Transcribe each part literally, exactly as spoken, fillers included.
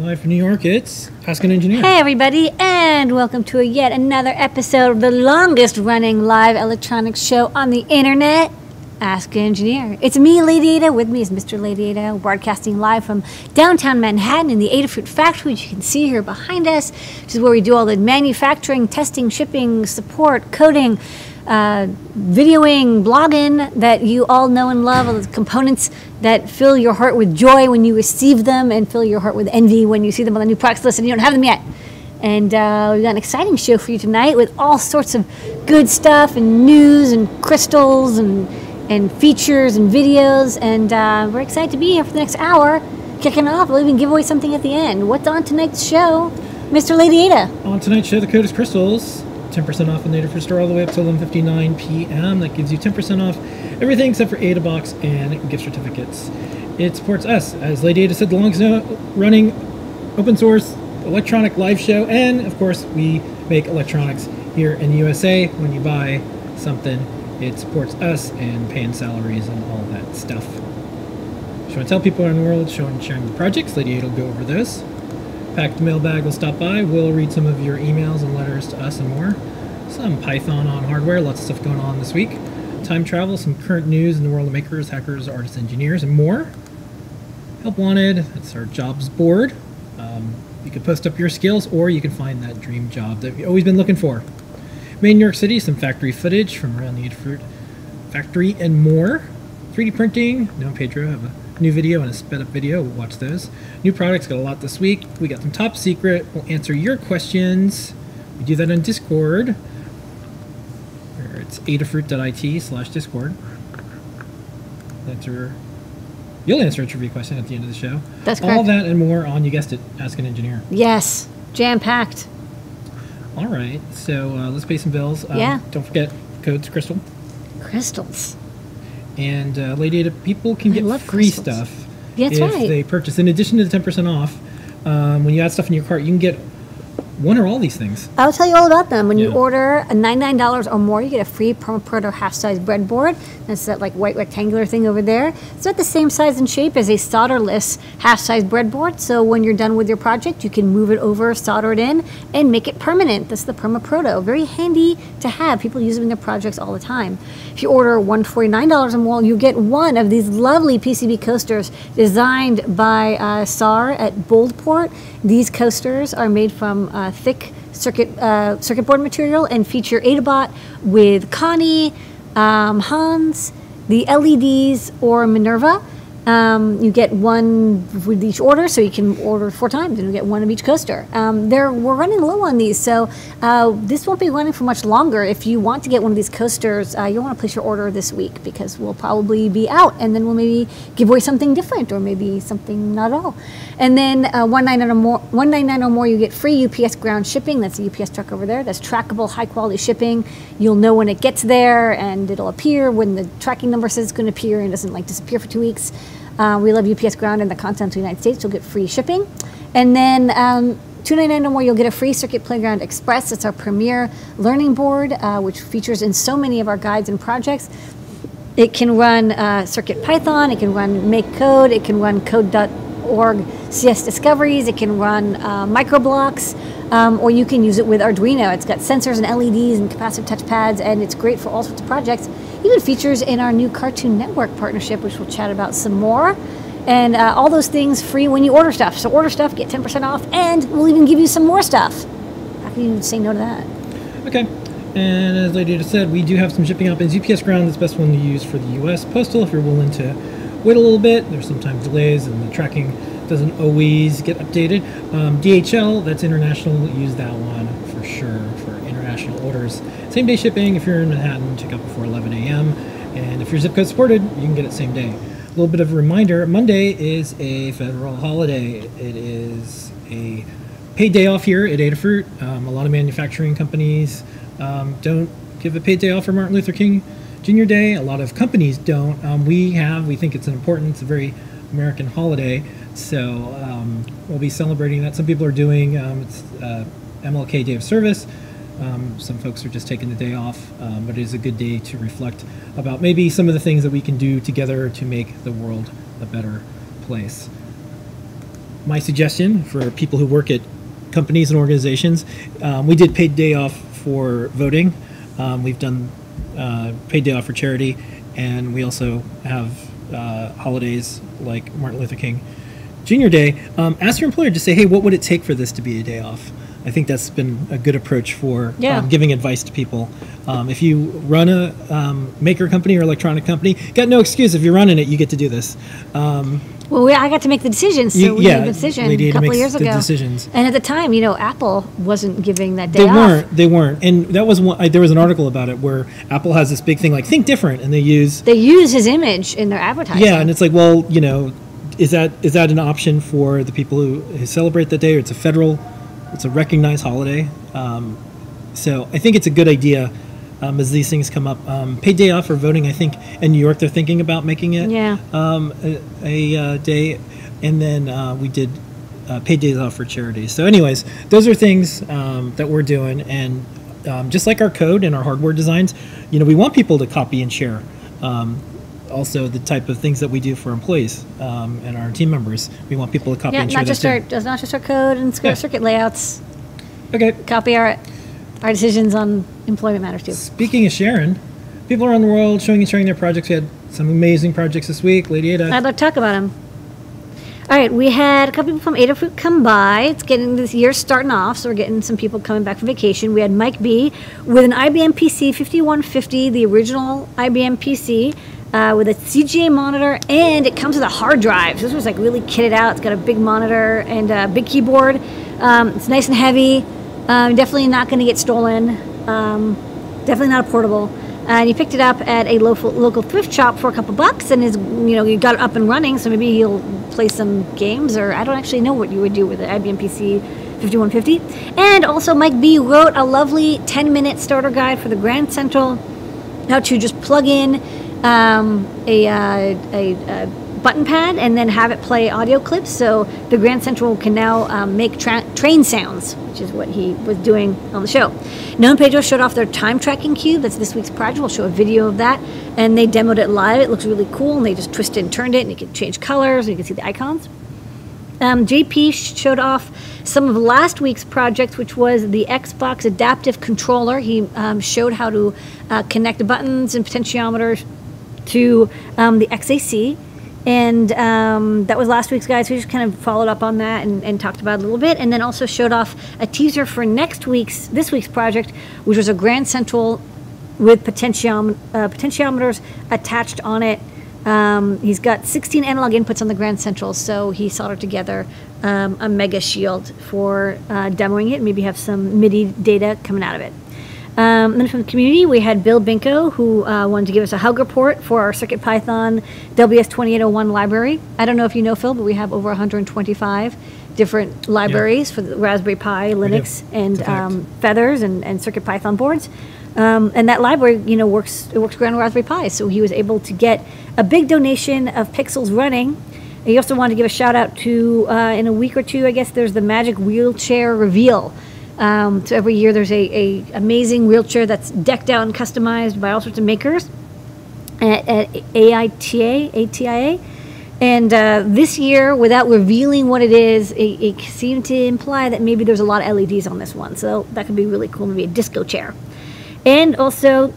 Live from New York, it's Ask an Engineer. Hey everybody, and welcome to a yet another episode of the longest running live electronics show on the internet, Ask an Engineer. It's me, Lady Ada. With me is Mister Lady Ada, broadcasting live from downtown Manhattan in the Adafruit factory, which you can see here behind us, which is where we do all the manufacturing, testing, shipping, support, coding, Uh, videoing, blogging that you all know and love, all the components that fill your heart with joy when you receive them and fill your heart with envy when you see them on the new products list and you don't have them yet. And uh, we've got an exciting show for you tonight with all sorts of good stuff and news and crystals and, and features and videos. And uh, we're excited to be here for the next hour, kicking off. We'll even give away something at the end. What's on tonight's show, Mister Lady Ada? On tonight's show, the code is crystals. ten percent off on the Adafruit store all the way up till eleven fifty-nine p m That gives you ten percent off everything except for Ada Box and gift certificates. It supports us, as Lady Ada said, the longest running open source electronic live show. And of course, we make electronics here in the U S A. When you buy something, it supports us and paying salaries and all that stuff. Just want to tell people around the world, showing, sharing the projects. Lady Ada will go over those. Packed mailbag will stop by. We'll read some of your emails and letters to us and more. Some Python on hardware, lots of stuff going on this week. Time travel, some current news in the world of makers, hackers, artists, engineers, and more. Help wanted, that's our jobs board. Um, you can post up your skills, or you can find that dream job that you've always been looking for. Made in New York City, some factory footage from around the Adafruit factory and more. three D printing, no Pedro, have a new video and a sped up video. We'll watch those. New products, got a lot this week. We got some top secret. We'll answer your questions. We do that on Discord. It's adafruit dot I T slash Discord. Answer. You'll answer a trivia question at the end of the show. That's correct. All that and more on, you guessed it, Ask an Engineer. Yes, jam packed. All right, so uh, let's pay some bills. Um, yeah. Don't forget codes, crystal. Crystals. And uh, Lady Ada, people can get free crystals. stuff yeah, that's if right. they purchase. In addition to the ten percent off, um, when you add stuff in your cart, you can get one or all these things. I'll tell you all about them. When yeah. you order ninety-nine dollars or more, you get a free Permaproto half-size breadboard. That's that like white rectangular thing over there. It's about the same size and shape as a solderless half-size breadboard. So when you're done with your project, you can move it over, solder it in, and make it permanent. That's the Permaproto. Very handy to have. People use them in their projects all the time. If you order one forty-nine dollars or more, you get one of these lovely P C B coasters designed by uh, S A R at Boldport. These coasters are made from uh, thick circuit uh, circuit board material and feature Adabot with Connie, um, Hans, the L E Ds, or Minerva. Um, you get one with each order, so you can order four times and you get one of each coaster. Um, there, we're running low on these, so uh, this won't be running for much longer. If you want to get one of these coasters, uh, you'll want to place your order this week because we'll probably be out, and then we'll maybe give away something different or maybe something not at all. And then uh, one ninety-nine or more, one ninety-nine or more, you get free U P S ground shipping. That's the U P S truck over there. That's trackable, high-quality shipping. You'll know when it gets there, and it'll appear when the tracking number says it's going to appear and doesn't like disappear for two weeks. Uh, we love U P S ground and the continental of the United States. You'll get free shipping. And then um, two ninety-nine or more, you'll get a free Circuit Playground Express. It's our premier learning board, uh, which features in so many of our guides and projects. It can run uh, CircuitPython. It can run MakeCode. It can run code dot org C S discoveries. It can run uh, microblocks. Um, or you can use it with Arduino. It's got sensors and L E Ds and capacitive touchpads, and it's great for all sorts of projects. Even features in our new Cartoon Network partnership, which we'll chat about some more. And uh, all those things free when you order stuff. So order stuff, get ten percent off, and we'll even give you some more stuff. How can you say no to that? Okay. And as Lady just said, we do have some shipping options. U P S ground is the best one to use for the U S Postal if you're willing to wait a little bit. There's sometimes delays, and the tracking doesn't always get updated. Um, D H L, that's international, use that one for sure for international orders. Same day shipping, if you're in Manhattan, check out before eleven a m And if your zip code supported, you can get it same day. A little bit of a reminder, Monday is a federal holiday. It is a paid day off here at Adafruit. Um, a lot of manufacturing companies um, don't give a paid day off for Martin Luther King Junior Day. A lot of companies don't. Um, we have, we think it's an important, it's a very American holiday. So um, we'll be celebrating that. Some people are doing um, it's uh, M L K Day of Service. Um, some folks are just taking the day off, um, but it is a good day to reflect about maybe some of the things that we can do together to make the world a better place. My suggestion for people who work at companies and organizations, um, we did paid day off for voting. Um, we've done uh, paid day off for charity, and we also have uh, holidays like Martin Luther King Junior Day. Um, ask your employer to say, hey, what would it take for this to be a day off? I think that's been a good approach for yeah. um, giving advice to people. Um, if you run a um, maker company or electronic company, got no excuse. If you're running it, you get to do this. Um, well, we, I got to make the decisions, so you, we yeah, made the decision Lady Ada a couple makes of years the ago. Decisions. And at the time, you know, Apple wasn't giving that day they off. They weren't. They weren't. And that was one, I, there was an article about it where Apple has this big thing like, think different, and they use... They use his image in their advertising. Yeah, and it's like, well, you know, is that is that an option for the people who, who celebrate that day, or it's a federal... It's a recognized holiday, um, so I think it's a good idea um, as these things come up. Um, paid day off for voting, I think, in New York they're thinking about making it yeah. um, a, a uh, day, and then uh, we did uh, paid days off for charities. So anyways, those are things um, that we're doing, and um, just like our code and our hardware designs, you know, we want people to copy and share. Um, also the type of things that we do for employees um, and our team members. We want people to copy yeah, and share not just our, not just our code and yeah. circuit layouts. Okay. Copy our our decisions on employment matters too. Speaking of sharing, people around the world showing and sharing their projects. We had some amazing projects this week. Lady Ada. I'd love to talk about them. All right, we had a couple people from Adafruit come by. It's getting this year starting off, so we're getting some people coming back from vacation. We had Mike B with an I B M P C fifty-one fifty, the original I B M P C. Uh, with a C G A monitor, and it comes with a hard drive. So this was like really kitted out. It's got a big monitor and a big keyboard. Um, it's nice and heavy. Um, definitely not going to get stolen. Um, definitely not a portable. Uh, and you picked it up at a local local thrift shop for a couple bucks, and is you know you got it up and running. So maybe you'll play some games, or I don't actually know what you would do with it. I B M P C fifty-one fifty. And also Mike B wrote a lovely ten minute starter guide for the Grand Central, how to just plug in Um, a, uh, a, a button pad and then have it play audio clips, so the Grand Central can now um, make tra train sounds, which is what he was doing on the show. Noah and Pedro showed off their time tracking cube. That's this week's project. We'll show a video of that, and they demoed it live. It looks really cool, and they just twisted and turned it, and you can change colors, and you can see the icons. Um, J P showed off some of last week's projects, which was the Xbox Adaptive Controller. He um, showed how to uh, connect the buttons and potentiometers to um, the X A C, and um, that was last week's, guys. We just kind of followed up on that and, and talked about it a little bit, and then also showed off a teaser for next week's, this week's project, which was a Grand Central with potentiom uh, potentiometers attached on it. Um, he's got sixteen analog inputs on the Grand Central, so he soldered together um, a mega shield for uh, demoing it, and maybe have some MIDI data coming out of it. Um, and then from the community, we had Bill Binko, who uh, wanted to give us a hug report for our CircuitPython W S twenty-eight oh one library. I don't know if you know, Phil, but we have over one hundred twenty-five different libraries yeah. for the Raspberry Pi, Linux, and um, Feathers, and, and CircuitPython boards. Um, and that library, you know, works it works great on Raspberry Pi. So he was able to get a big donation of pixels running. And he also wanted to give a shout out to, uh, in a week or two, I guess, there's the Magic Wheelchair Reveal. Um, so every year there's a, a amazing wheelchair that's decked out and customized by all sorts of makers at, at A I T A, A T I A. And uh, this year, without revealing what it is, it, it seemed to imply that maybe there's a lot of L E Ds on this one. So that could be really cool, maybe a disco chair. And also,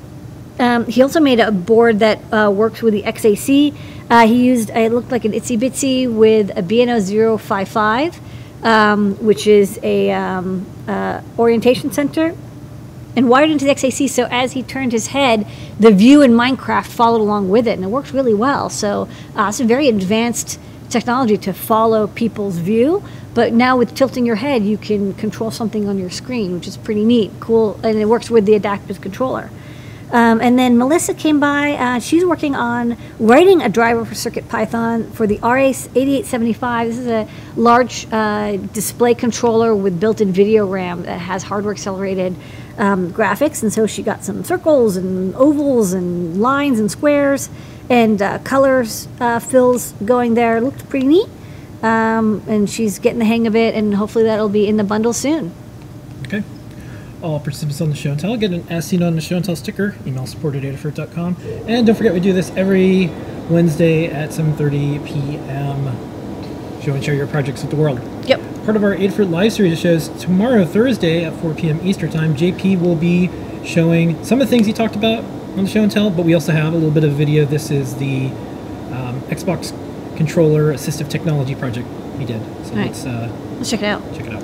um, he also made a board that uh, works with the X A C. Uh, he used, it looked like an Itsy Bitsy with a B N O zero five five. Um, which is a um, uh, orientation center, and wired into the X A C, so as he turned his head, the view in Minecraft followed along with it, and it worked really well. So uh, it's a very advanced technology to follow people's view, but now with tilting your head, you can control something on your screen, which is pretty neat, cool, and it works with the adaptive controller. Um, and then Melissa came by. Uh, she's working on writing a driver for CircuitPython for the R A eighty-eight seventy-five. This is a large uh, display controller with built-in video RAM that has hardware-accelerated um, graphics. And so she got some circles and ovals and lines and squares and uh, colors uh, fills going there. It looked pretty neat. um, and she's getting the hang of it, and hopefully that'll be in the bundle soon. Okay. All participants on the show and tell get an As Seen on the Show and Tell sticker. Email support at adafruit dot com. And don't forget, we do this every Wednesday at seven thirty p m Show and share your projects with the world. Yep. Part of our Adafruit live series shows tomorrow, Thursday at four p m Eastern Time. J P will be showing some of the things he talked about on the show and tell, but we also have a little bit of video. This is the um, Xbox controller assistive technology project he did. So right. let's, uh, let's check it out. Check it out.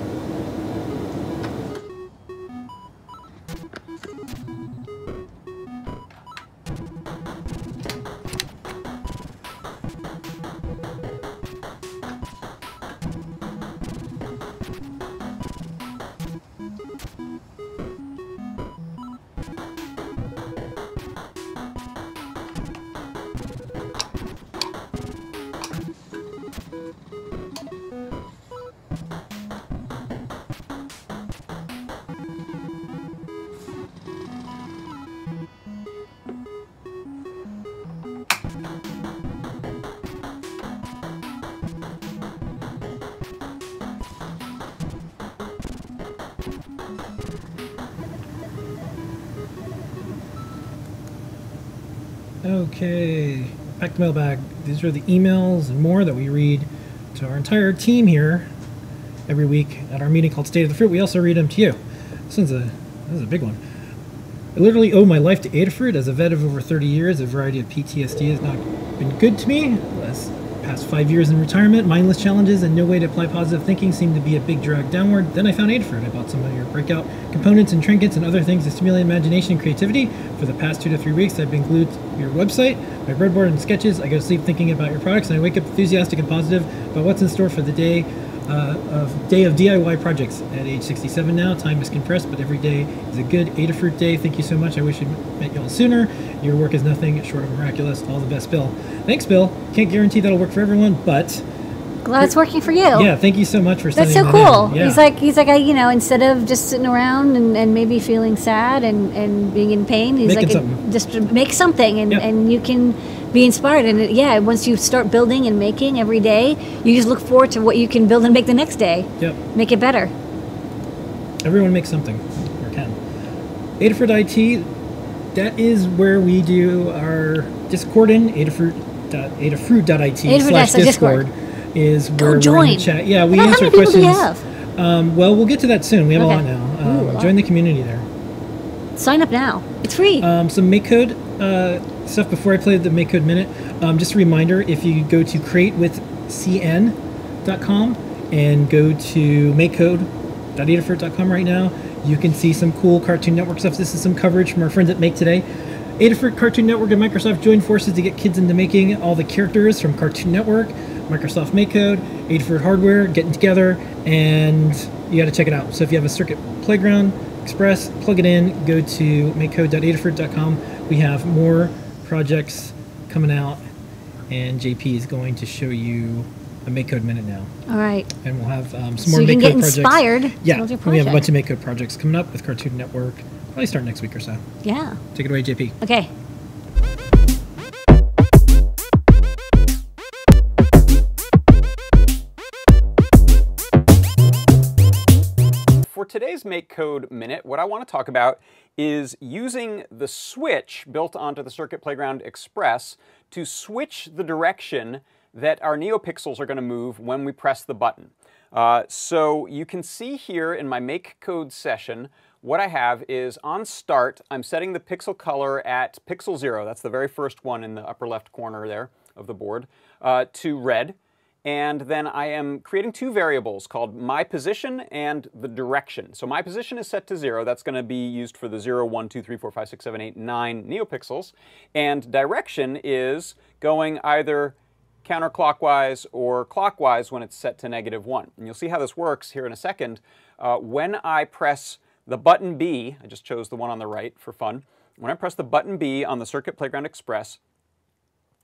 Okay, back to mailbag. These are the emails and more that we read to our entire team here every week at our meeting called State of the Fruit. We also read them to you. This one's a, this is a big one. I literally owe my life to Adafruit. As a vet of over thirty years, a variety of P T S D has not been good to me. The past five years in retirement, mindless challenges, and no way to apply positive thinking seemed to be a big drag downward. Then I found Adafruit. I bought some of your breakout components and trinkets and other things to stimulate imagination and creativity. For the past two to three weeks, I've been glued to your website, my breadboard and sketches. I go to sleep thinking about your products, and I wake up enthusiastic and positive about what's in store for the day uh, of day of D I Y projects. At age sixty-seven now, time is compressed, but every day is a good Adafruit day. Thank you so much. I wish I met y'all sooner. Your work is nothing short of miraculous. All the best, Bill. Thanks, Bill. Can't guarantee that'll work for everyone, but... glad it's working for you. Yeah, thank you so much for sending that. That's so cool. Yeah. He's like, he's like, I, you know, instead of just sitting around and, and maybe feeling sad and, and being in pain, he's Making like, something. just make something, and, yeah. and you can be inspired. And it, yeah, once you start building and making every day, you just look forward to what you can build and make the next day. Yep. Make it better. Everyone makes something, or can. Adafruit I T, that is where we do our Discord in, adafruit dot I T slash Discord. Is where Go join. We're in the chat. Yeah, we answer questions. Do we have? Um, well, we'll get to that soon. We have okay. a lot now. Um, Ooh, a lot. Join the community there. Sign up now. It's free. Um, some MakeCode uh, stuff before I play the MakeCode Minute. Um, just a reminder, if you go to create with C N dot com and go to make code dot adafruit dot com right now, you can see some cool Cartoon Network stuff. This is some coverage from our friends at Make Today. Adafruit, Cartoon Network, and Microsoft joined forces to get kids into making. All the characters from Cartoon Network, Microsoft MakeCode, Adafruit Hardware, getting together, and you got to check it out. So if you have a Circuit Playground Express, plug it in, go to make code dot adafruit dot com. We have more projects coming out, and J P is going to show you a MakeCode Minute now. All right. And we'll have um, some so more MakeCode projects. So you can get inspired. Yeah, and we have a bunch of MakeCode projects coming up with Cartoon Network. Probably start next week or so. Yeah. Take it away, J P. Okay. For today's MakeCode Minute, what I want to talk about is using the switch built onto the Circuit Playground Express to switch the direction that our NeoPixels are going to move when we press the button. Uh, so you can see here in my MakeCode session, what I have is on start, I'm setting the pixel color at pixel zero, that's the very first one in the upper left corner there of the board, uh, to red. And then I am creating two variables called my position and the direction. So my position is set to zero. That's going to be used for the zero, one, two, three, four, five, six, seven, eight, nine NeoPixels. And direction is going either counterclockwise or clockwise when it's set to negative one. And you'll see how this works here in a second. Uh, when I press the button B, I just chose the one on the right for fun. When I press the button B on the Circuit Playground Express,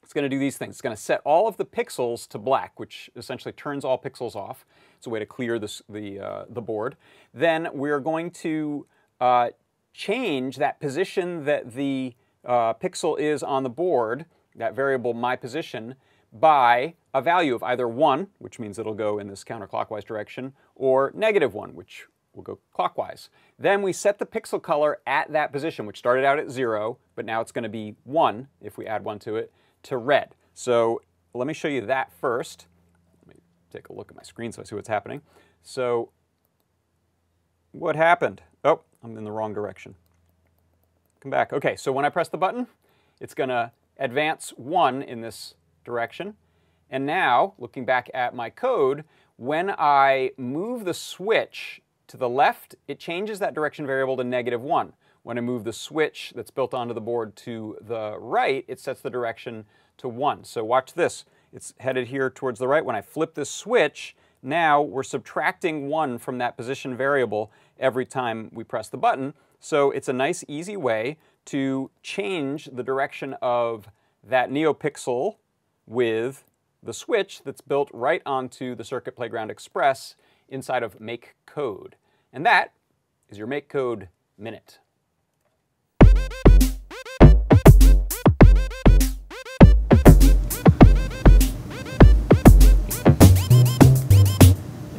it's going to do these things. It's going to set all of the pixels to black, which essentially turns all pixels off. It's a way to clear this, the, uh, the board. Then we're going to uh, change that position that the uh, pixel is on the board, that variable my position, by a value of either one, which means it'll go in this counterclockwise direction, or negative one, which will go clockwise. Then we set the pixel color at that position, which started out at zero, but now it's going to be one, if we add one to it, to red. So let me show you that first. Let me take a look at my screen so I see what's happening. So what happened? Oh, I'm in the wrong direction. Come back. Okay, so when I press the button, it's going to advance one in this direction. And now, looking back at my code, when I move the switch to the left, it changes that direction variable to negative one. When I move the switch that's built onto the board to the right, it sets the direction to one. So watch this. It's headed here towards the right. When I flip this switch, now we're subtracting one from that position variable every time we press the button. So it's a nice, easy way to change the direction of that NeoPixel with the switch that's built right onto the Circuit Playground Express inside of MakeCode. And that is your MakeCode Minute.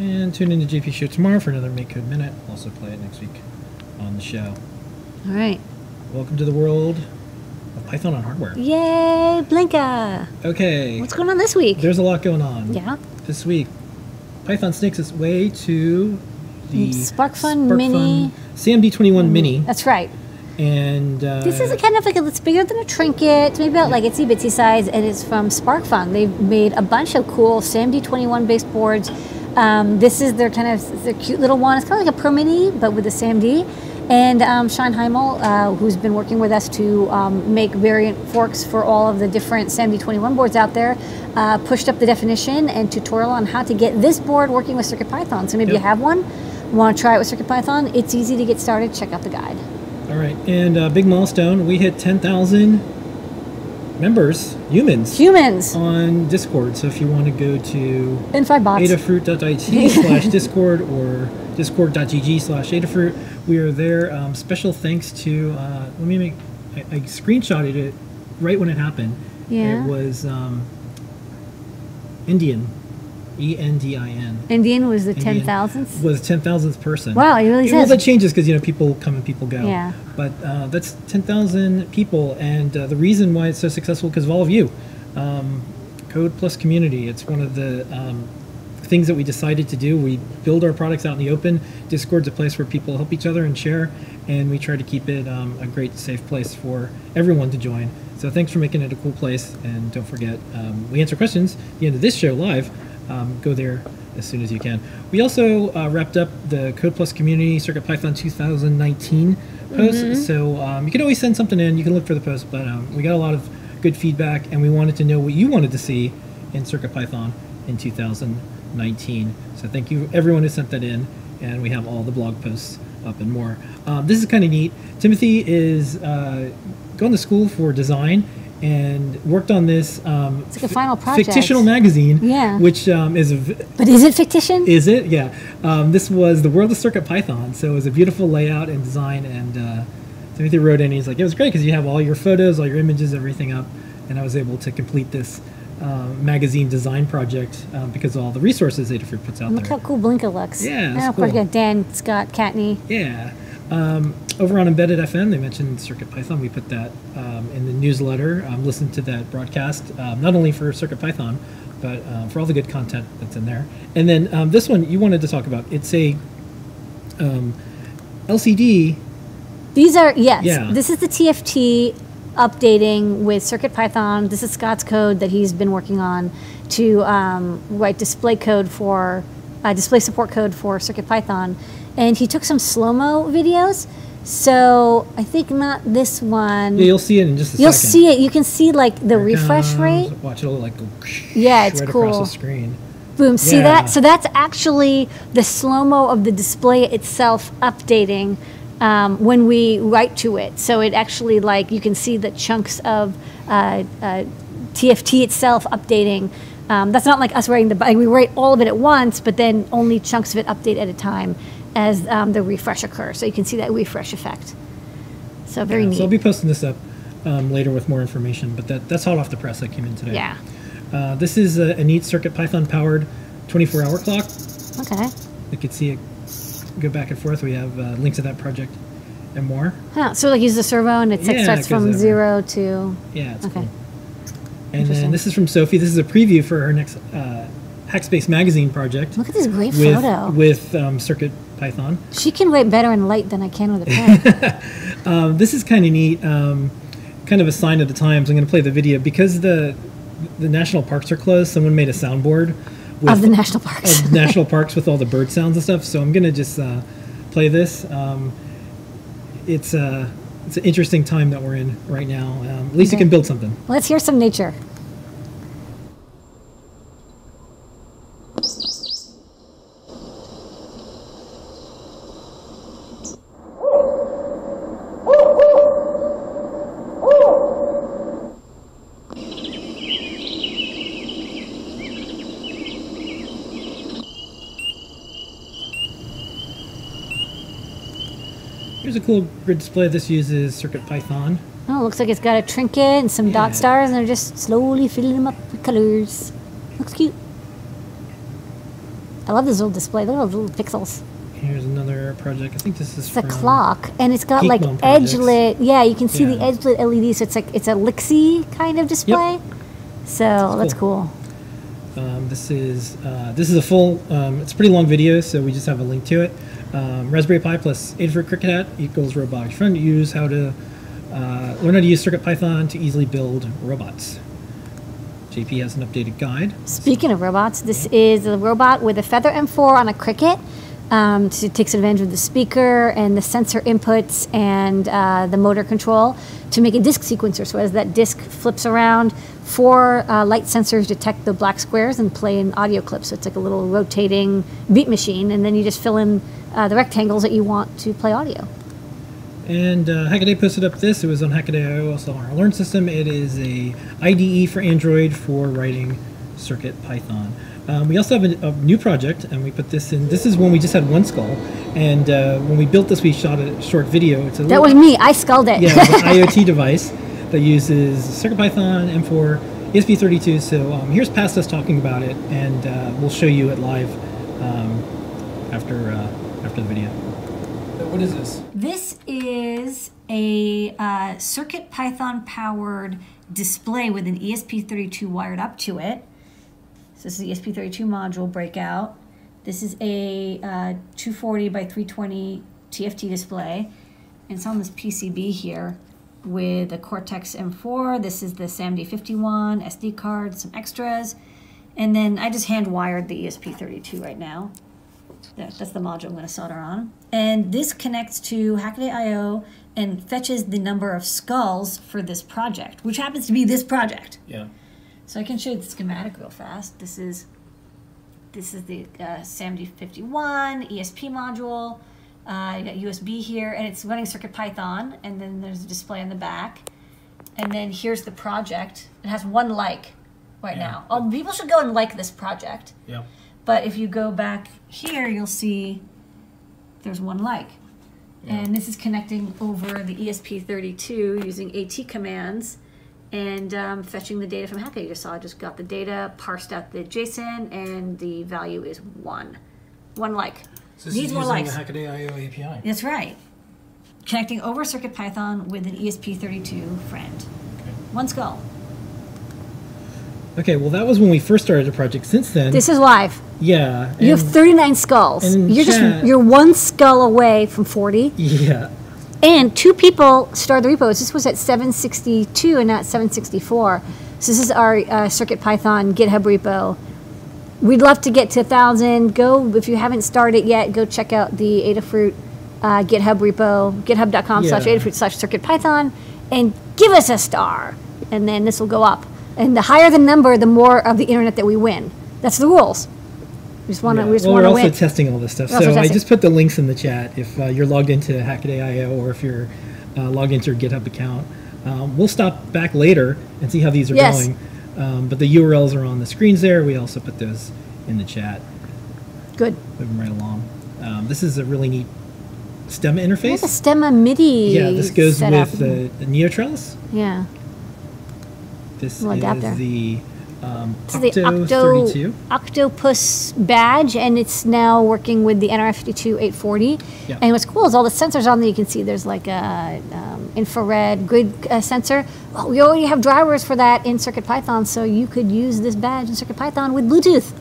And tune into J P Show tomorrow for another MakeCode Minute. Also play it next week on the show. All right. Welcome to the world of Python on hardware. Yay, Blinka! Okay. What's going on this week? There's a lot going on. Yeah. This week, Python snakes its way to the SparkFun Spark Mini. S A M D twenty-one Mini. That's right. And uh, this is a kind of like a, it's bigger than a trinket. It's maybe about yeah. like itsy bitsy size, and it's from SparkFun. They've made a bunch of cool S A M D twenty-one based boards. Um, this is their kind of their cute little one. It's kind of like a Pro Mini, but with a S A M D. And um, Sean Heimel, uh, who's been working with us to um, make variant forks for all of the different S A M D twenty-one boards out there, uh, pushed up the definition and tutorial on how to get this board working with CircuitPython. So maybe yep. you have one, want to try it with CircuitPython, it's easy to get started. Check out the guide. All right. And uh, big milestone, we hit ten thousand members, humans. Humans. On Discord. So if you want to go to adafruit dot I T slash Discord or discord dot g g slash Adafruit. We are there. Um, special thanks to, uh, let me make, I, I screenshotted it right when it happened. Yeah. It was um, Indian, E N D I N. Indian was the ten thousandth? Was the ten thousandth person. Wow, it really says. Well, that changes because, you know, people come and people go. Yeah. But uh, that's ten thousand people. And uh, the reason why it's so successful because of all of you. Um, Code plus community. It's one of the... Um, things that we decided to do. We build our products out in the open. Discord's a place where people help each other and share, and we try to keep it um, a great, safe place for everyone to join. So thanks for making it a cool place, and don't forget, um, we answer questions at the end of this show live. Um, go there as soon as you can. We also uh, wrapped up the Code Plus Community CircuitPython two thousand nineteen post, mm-hmm. so um, you can always send something in. You can look for the post, but um, we got a lot of good feedback, and we wanted to know what you wanted to see in CircuitPython in two thousand nineteen. So thank you everyone who sent that in, and we have all the blog posts up and more. Um, this is kind of neat. Timothy is uh, going to school for design and worked on this um, it's like a final project. Fictional magazine. Yeah. Which um, is a v but is it fictitious? Is it? Yeah. Um, this was The World of CircuitPython. So it was a beautiful layout and design, and uh, Timothy wrote in, he's like, it was great because you have all your photos, all your images, everything up, and I was able to complete this Uh, magazine design project um, because of all the resources Adafruit puts out Look there. Look how cool Blinka looks. Yeah, it's cool. Forget Dan, Scott, Katney. Yeah. Um, over on Embedded F M, they mentioned CircuitPython. We put that um, in the newsletter. Um, listen to that broadcast, um, not only for CircuitPython, but uh, for all the good content that's in there. And then um, this one you wanted to talk about. It's a um, L C D. These are, yes. Yeah. This is the T F T updating with CircuitPython. This is Scott's code that he's been working on to um, write display code for, uh, display support code for CircuitPython. And he took some slow-mo videos. So I think not this one. Yeah, you'll see it in just a you'll second. You'll see it. You can see like the Here refresh comes. rate. Watch it all like go yeah, it's right cool. across the screen. Boom, yeah. See that? So that's actually the slow-mo of the display itself updating Um, when we write to it. So it actually, like, you can see the chunks of uh, uh, T F T itself updating. Um, that's not like us writing the, like we write all of it at once, but then only chunks of it update at a time as um, the refresh occurs. So you can see that refresh effect. So very yeah, neat. So I'll be posting this up um, later with more information, but that, that's hot off the press that came in today. Yeah. Uh, this is a, a neat CircuitPython powered twenty-four hour clock. Okay. You could see it go back and forth. We have uh, links to that project and more. Huh. So like use the servo and it yeah, starts it from over. zero to... Yeah, it's okay. Cool. And then this is from Sophie. This is a preview for her next uh, Hackspace Magazine project. Look at this great with, photo. With um, CircuitPython. She can write better in light than I can with a pen. um, this is kind of neat. Um, kind of a sign of the times. I'm going to play the video. Because the the national parks are closed, someone made a soundboard. With, of the national parks. Of national parks with all the bird sounds and stuff. So I'm going to just uh, play this. Um, it's... Uh, It's an interesting time that we're in right now. Um, at least okay. you can build something. Let's hear some nature. Here's a cool grid display. This uses CircuitPython. Oh, it looks like it's got a trinket and some yeah. dot stars, and they're just slowly filling them up with colors. Looks cute. I love this little display. Look at all the little pixels. Here's another project. I think this is. It's from a clock, and it's got Geek like Mom edge lit. Yeah, you can see yeah. the edge lit L E D. So it's like it's a Lixie kind of display. Yep. So that's cool. That's cool. Um, this is uh, this is a full. Um, it's a pretty long video, so we just have a link to it. Um, Raspberry Pi plus Adafruit Crickit Hat equals robotics. Trying to use how to uh, learn how to use CircuitPython to easily build robots. J P has an updated guide. Speaking of robots, this yeah. is a robot with a Feather M four on a Crickit. Um, so it takes advantage of the speaker and the sensor inputs and uh, the motor control to make a disk sequencer. So as that disk flips around, four uh, light sensors detect the black squares and play an audio clip. So it's like a little rotating beat machine, and then you just fill in Uh, the rectangles that you want to play audio. And uh, Hackaday posted up this. It was on Hackaday dot I O, also on our Learn system. It is a I D E for Android for writing CircuitPython. Um, we also have a, a new project, and we put this in. This is when we just had one skull, and uh, when we built this, we shot a short video. It's a that was me. I sculled it. Yeah, it's an IoT device that uses CircuitPython, M four, E S P thirty-two. So um, here's past us talking about it, and uh, we'll show you it live um, after. Uh, After the video. What is this? This is a uh, CircuitPython powered display with an E S P thirty-two wired up to it. So this is the E S P thirty-two module breakout. This is a uh, two forty by three twenty T F T display. And it's on this P C B here with a Cortex M four. This is the S A M D fifty-one S D card, some extras. And then I just hand wired the E S P thirty-two right now. There, that's the module I'm going to solder on. And this connects to Hackaday dot I O and fetches the number of skulls for this project, which happens to be this project. Yeah. So I can show you the schematic real fast. This is this is the uh, S A M D fifty-one E S P module. Uh, you got U S B here, and it's running CircuitPython, and then there's a display on the back. And then here's the project. It has one like right yeah. now. Oh, people should go and like this project. Yeah. But if you go back here, you'll see there's one like. Yeah. And this is connecting over the E S P thirty-two using AT commands and um, fetching the data from Hackaday. You just saw I just got the data, parsed out the JSON, and the value is one. One like. So this Needs is more using likes. the Hackaday dot I O A P I. That's right. Connecting over CircuitPython with an E S P thirty-two friend. Okay. One skull. Okay, well, that was when we first started the project. Since then, this is live. Yeah, you have thirty-nine skulls. You're chat, just you're one skull away from forty. Yeah, and two people started the repos. This was at seven sixty-two and not seven sixty-four. So this is our uh, CircuitPython GitHub repo. We'd love to get to a thousand. Go if you haven't started yet. Go check out the Adafruit uh, GitHub repo, GitHub dot com slash Adafruit slash CircuitPython, and give us a star, and then this will go up. And the higher the number, the more of the internet that we win. That's the rules. We just want to yeah. win. Well, we're also win. testing all this stuff. We're so I just put the links in the chat if uh, you're logged into Hackaday dot I O or if you're uh, logged into your GitHub account. Um, we'll stop back later and see how these are yes. going. Um, but the U R Ls are on the screens there. We also put those in the chat. Good. Moving right along. Um, this is a really neat stemma interface. It's a stemma MIDI. Yeah, this goes with the uh, Neotrellis. Yeah. This is the um, so the Octo, Octopus badge, and it's now working with the N R F five two eight forty. Yeah. And what's cool is all the sensors on there. You can see there's like a um, infrared grid uh, sensor. Well, we already have drivers for that in CircuitPython, so you could use this badge in CircuitPython with Bluetooth.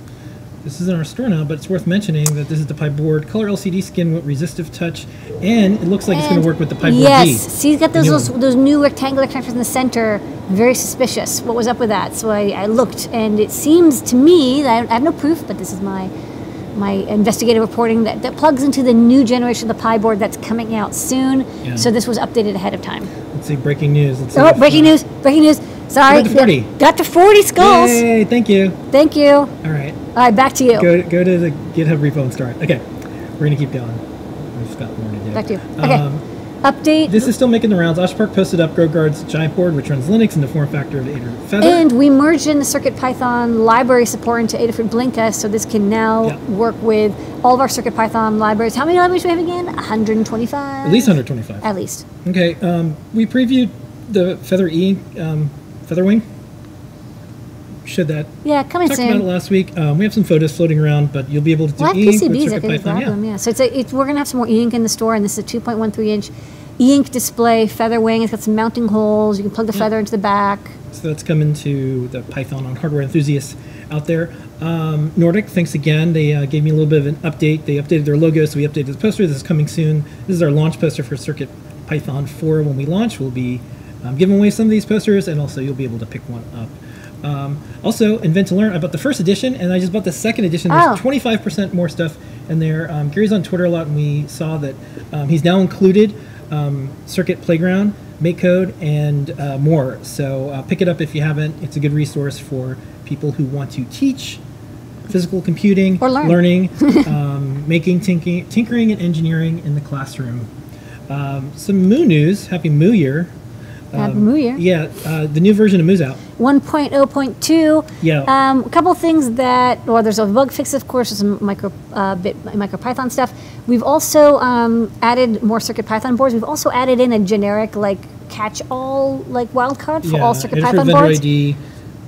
This is in our store now, but it's worth mentioning that this is the Pi board. Color L C D skin with resistive touch, and it looks like and it's going to work with the Pi board. Yes, D. see, he's got those, those, those new rectangular connectors in the center. Very suspicious. What was up with that? So I, I looked, and it seems to me, that I have no proof, but this is my my investigative reporting, that, that plugs into the new generation of the Pi board that's coming out soon. Yeah. So this was updated ahead of time. Let's see, breaking news. Let's see oh, breaking news, breaking news. Sorry. Got to forty. Got to forty skulls. Yay, thank you. Thank you. All right. All right, back to you. Go, go to the GitHub repo and start. Okay, we're gonna keep going. I've just got more to do. Back to you. Okay. Um, Update. This is still making the rounds. Oshpark posted up GroGuard's giant board, which runs Linux in the form factor of the Adafruit Feather. And we merged in the CircuitPython library support into Adafruit Blinka, so this can now yeah. work with all of our CircuitPython libraries. How many libraries do we have again? one hundred twenty-five? At least one hundred twenty-five. At least. Okay, um, we previewed the Feather E, um, Featherwing. Should that yeah coming soon. Talked about it last week. Um, we have some photos floating around, but you'll be able to do we'll E-ink with CircuitPython. Yeah. yeah. So it's a, it's, we're going to have some more E-ink in the store, and this is a two point one three inch E-ink display feather wing. It's got some mounting holes. You can plug the yeah. feather into the back. So that's coming to the Python on hardware enthusiasts out there. Um, Nordic, thanks again. They uh, gave me a little bit of an update. They updated their logo, so we updated the poster. This is coming soon. This is our launch poster for CircuitPython four. When we launch, we'll be um, giving away some of these posters, and also you'll be able to pick one up. Um, also, Invent to Learn, I bought the first edition, and I just bought the second edition. There's twenty-five percent oh. more stuff in there. Um, Gary's on Twitter a lot, and we saw that um, he's now included um, Circuit Playground, MakeCode, and uh, more. So uh, pick it up if you haven't. It's a good resource for people who want to teach physical computing, or learn. learning, um, making, tinking, tinkering, and engineering in the classroom. Um, some Moo news. Happy Moo Year. Um, Moo Year. Yeah, uh, the new version of Moo's out. one point oh point two. Yeah. Um, a couple things that, well, there's a bug fix, of course, there's some micro, uh, bit, MicroPython stuff. We've also um, added more CircuitPython boards. We've also added in a generic, like, catch-all, like, wildcard for yeah, all CircuitPython boards. I D.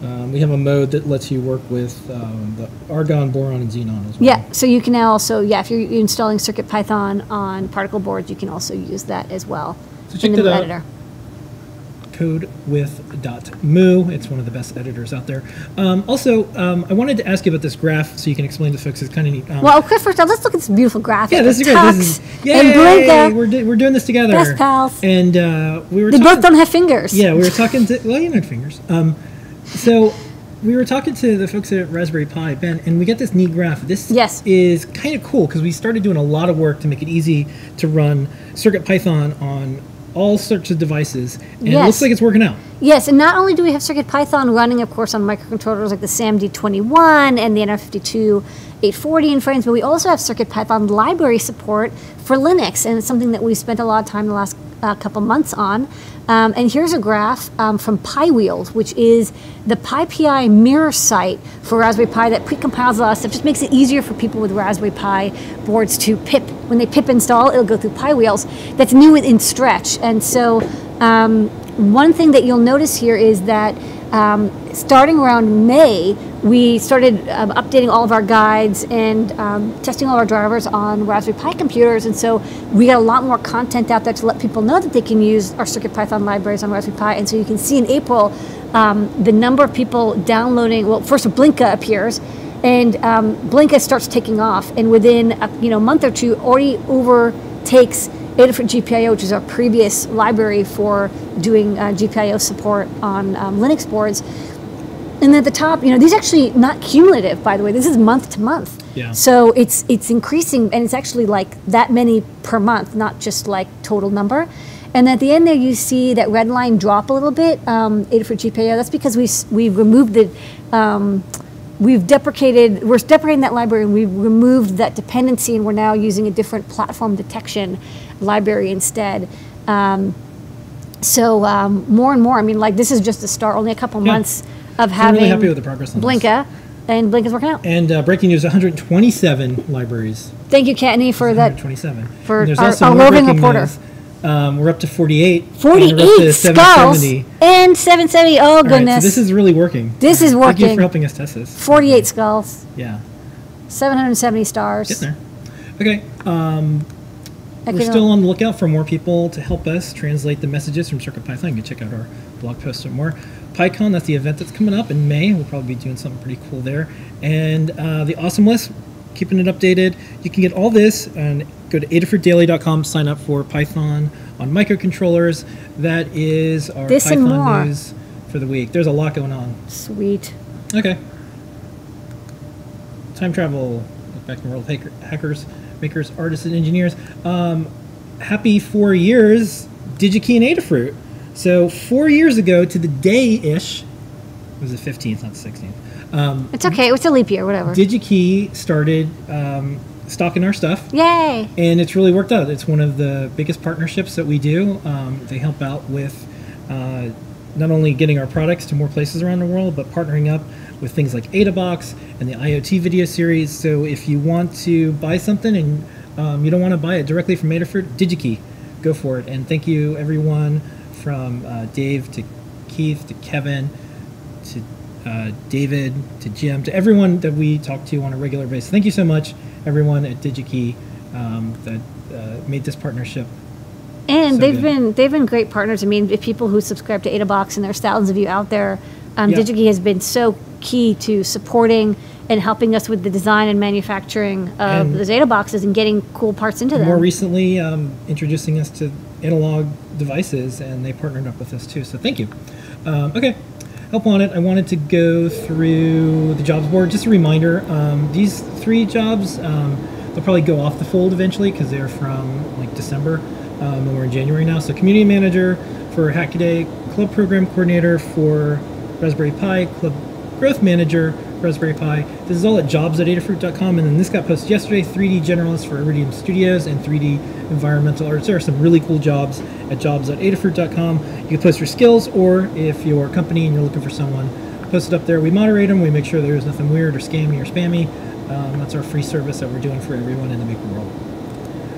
Um, we have a mode that lets you work with um, the argon, boron, and xenon as well. Yeah, so you can now also, yeah, if you're installing CircuitPython on particle boards, you can also use that as well so in the new editor. Code with dot moo. It's one of the best editors out there. Um, also, um, I wanted to ask you about this graph so you can explain to folks. It's kind of neat. Um, well, okay, first off, let's look at this beautiful graph. Yeah, this is great. This is, yay, and Blinka. We're, do, we're doing this together. Best pals. And uh, we were. They both don't have fingers. Yeah, we were talking to. Well, you don't have fingers. Um, so we were talking to the folks at Raspberry Pi, Ben, and we got this neat graph. This yes. is kind of cool because we started doing a lot of work to make it easy to run CircuitPython on all sorts of devices, and yes. it looks like it's working out. Yes, and not only do we have CircuitPython running, of course, on microcontrollers like the S A M D twenty-one and the N R F five two eight forty and frames, but we also have CircuitPython library support for Linux, and it's something that we've spent a lot of time the last uh, couple months on. Um, and here's a graph um, from PyWheels, which is the PyPI mirror site for Raspberry Pi that pre-compiles a lot of stuff, just makes it easier for people with Raspberry Pi boards to pip. When they pip install, it'll go through PyWheels. That's new in Stretch. And so um, one thing that you'll notice here is that um, starting around May, we started um, updating all of our guides and um, testing all our drivers on Raspberry Pi computers, and so we got a lot more content out there to let people know that they can use our CircuitPython libraries on Raspberry Pi. And so you can see in April um, the number of people downloading. Well, first Blinka appears, and um, Blinka starts taking off, and within a you know month or two, already overtakes Adafruit G P I O, which is our previous library for doing uh, G P I O support on um, Linux boards. And at the top, you know, these are actually not cumulative, by the way. This is month to month. Yeah. So it's it's increasing, and it's actually like that many per month, not just like total number. And at the end there, you see that red line drop a little bit, um, Adafruit G P I O. That's because we we've removed the, um, we've deprecated, we're deprecating that library, and we've removed that dependency, and we're now using a different platform detection library instead. Um, so um, more and more, I mean, like this is just the start, only a couple yeah. months of having I'm really happy with the progress on Blinka, this. And Blinka's working out. And uh, breaking news, one hundred twenty-seven libraries. Thank you, Katney, for that. one hundred twenty-seven. For our, our roving reporter. News. Um, we're up to forty-eight. forty-eight and up to skulls and seven seventy. Oh, goodness. Right, so this is really working. This is working. Thank you for helping us test this. forty-eight skulls. Yeah. seven hundred seventy stars. Get there. Okay. Um, we're still on the lookout for more people to help us translate the messages from CircuitPython. You can check out our blog post for more. PyCon, that's the event that's coming up in May. We'll probably be doing something pretty cool there. And uh, the awesome list, keeping it updated. You can get all this and go to adafruit daily dot com, sign up for Python on microcontrollers. That is our this Python news for the week. There's a lot going on. Sweet. Okay. Time travel. Look back in the world. Hacker, hackers, makers, artists, and engineers. Um, happy four years, DigiKey and Adafruit. So four years ago to the day-ish, it was the fifteenth, not the sixteenth. Um, it's okay. It was a leap year, whatever. DigiKey started um, stocking our stuff. Yay! And it's really worked out. It's one of the biggest partnerships that we do. Um, they help out with uh, not only getting our products to more places around the world, but partnering up with things like AdaBox and the IoT video series. So if you want to buy something and um, you don't want to buy it directly from Adafruit, DigiKey, go for it. And thank you, everyone, from uh, Dave to Keith to Kevin to uh, David to Jim to everyone that we talk to on a regular basis. Thank you so much, everyone at DigiKey um, that uh, made this partnership. And so they've good. been they've been great partners. I mean, if people who subscribe to AdaBox, and there's thousands of you out there, um, yeah. DigiKey has been so key to supporting and helping us with the design and manufacturing of and those AdaBoxes and getting cool parts into them. More recently, um, introducing us to analog devices, and they partnered up with us too, so thank you. Um, okay, help on it. I wanted to go through the jobs board. Just a reminder, um, these three jobs, um, they'll probably go off the fold eventually because they're from like December, um, and we're in January now. So community manager for Hackaday, club program coordinator for Raspberry Pi, club growth manager, Raspberry Pi. This is all at jobs at adafruit dot com, and then this got posted yesterday, three D generalist for Iridium Studios and three D environmental arts. There are some really cool jobs at jobs at adafruit dot com. You can post your skills, or if you're a company and you're looking for someone, post it up there. We moderate them. We make sure there's nothing weird or scammy or spammy. Um, that's our free service that we're doing for everyone in the maker world.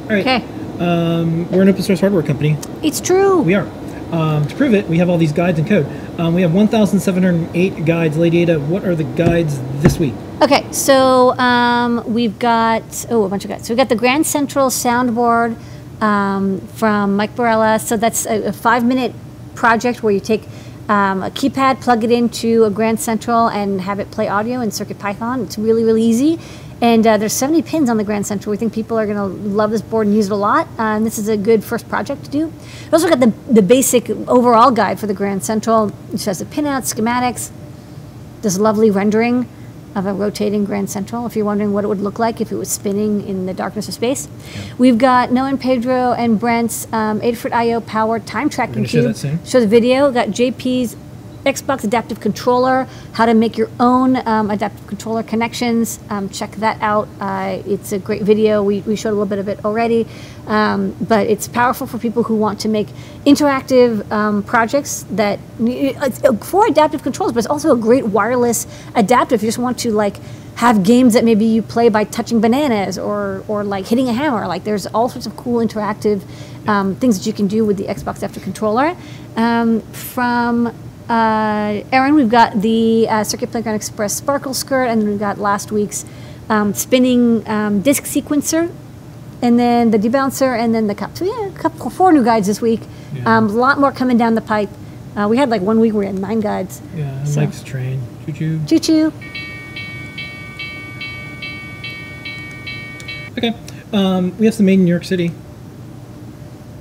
All right. Okay. Um, we're an open source hardware company. It's true. We are. Um, to prove it, we have all these guides and code. Um, we have one thousand seven hundred eight guides. Lady Ada, what are the guides this week? Okay, so um, we've got, oh, a bunch of guides. So we've got the Grand Central soundboard um, from Mike Barella. So that's a, a five-minute project where you take um, a keypad, plug it into a Grand Central, and have it play audio in CircuitPython. It's really, really easy. And uh, there's seventy pins on the Grand Central. We think people are going to love this board and use it a lot. Uh, and this is a good first project to do. We also got the, the basic overall guide for the Grand Central, which has the pinout, schematics, this lovely rendering of a rotating Grand Central, if you're wondering what it would look like if it was spinning in the darkness of space. Yeah. We've got Noah and Pedro and Brent's um, Adafruit I O power time tracking cube. Show that soon. Show the video. We've got J P's Xbox Adaptive Controller, how to make your own um, adaptive controller connections. Um, check that out. Uh, it's a great video. We, we showed a little bit of it already, um, but it's powerful for people who want to make interactive um, projects that it's for adaptive controls, but it's also a great wireless adapter if you just want to like have games that maybe you play by touching bananas or, or like hitting a hammer. Like there's all sorts of cool interactive um, things that you can do with the Xbox Adaptive Controller. Um, from Uh, Aaron, we've got the uh, Circuit Playground Express Sparkle Skirt, and then we've got last week's um, spinning um, disc sequencer, and then the debalancer, and then the cup. So yeah, a couple, four new guides this week. Yeah. Um, a lot more coming down the pipe. Uh, we had like one week where we had nine guides. Yeah, so. Mike's train. Choo-choo. Choo-choo. Okay, um, we have some made in New York City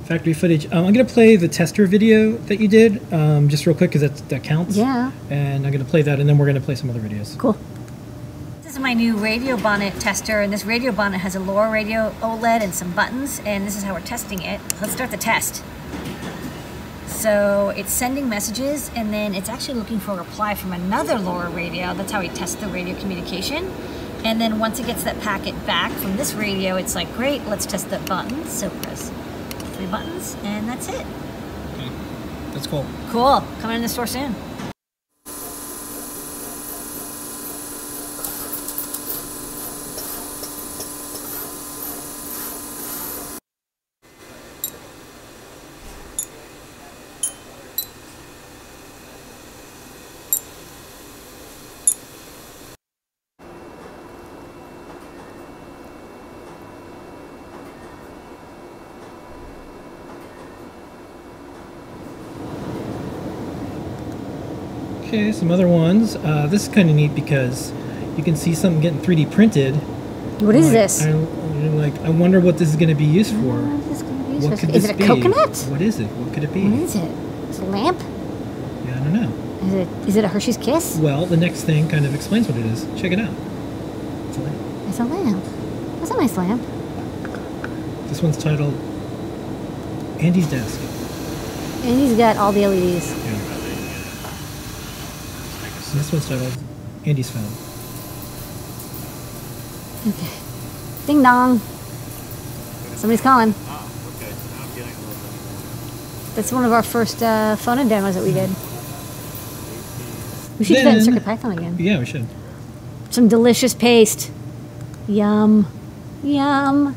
factory footage. Um, I'm going to play the tester video that you did um, just real quick because that counts. Yeah. And I'm going to play that, and then we're going to play some other videos. Cool. This is my new radio bonnet tester, and this radio bonnet has a LoRa radio, OLED, and some buttons, and this is how we're testing it. Let's start the test. So it's sending messages, and then it's actually looking for a reply from another LoRa radio. That's how we test the radio communication. And then once it gets that packet back from this radio, it's like, great, let's test the buttons. So press three buttons, and that's it. Okay. That's cool. Cool. Coming in the store soon. Okay, some other ones. Uh, this is kind of neat because you can see something getting three D printed. What is like, this? I, like, I wonder what this is going to be used for. What is this going to be used for? Is it a coconut? What is it? What could it be? What is it? It's a lamp? Yeah, I don't know. Is it? Is it a Hershey's Kiss? Well, the next thing kind of explains what it is. Check it out. It's a lamp. It's a lamp. That's a nice lamp. This one's titled Andy's Desk. Andy's got all the L E Ds. Yeah. And this one's titled Andy's Phone. Okay. Ding dong. Somebody's calling. Oh, okay. Now I'm getting a little bit. That's one of our first uh, phone-in demos that we did. We should then, do that in CircuitPython again. Yeah, we should. Some delicious paste. Yum. Yum.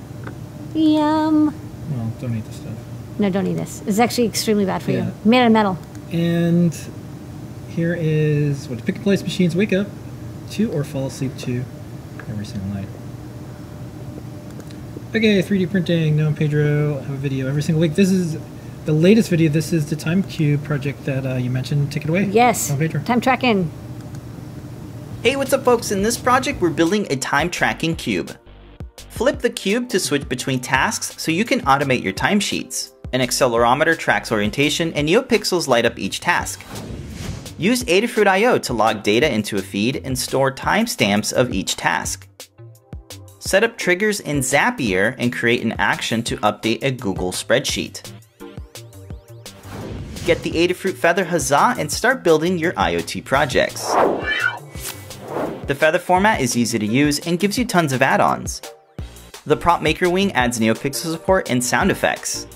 Yum. Well, don't eat this stuff. No, don't eat this. It's actually extremely bad for yeah. you. Made out of metal. And here is what pick and place machines wake up to or fall asleep to every single night. Okay, three D printing. Noah and Pedro have a video every single week. This is the latest video. This is the Time Cube project that uh, you mentioned. Take it away. Yes. Noah and Pedro. Time tracking. Hey, what's up, folks? In this project, we're building a time tracking cube. Flip the cube to switch between tasks so you can automate your timesheets. An accelerometer tracks orientation, and NeoPixels light up each task. Use Adafruit I O to log data into a feed and store timestamps of each task. Set up triggers in Zapier and create an action to update a Google spreadsheet. Get the Adafruit Feather Huzzah and start building your IoT projects. The Feather format is easy to use and gives you tons of add-ons. The Prop Maker Wing adds NeoPixel support and sound effects.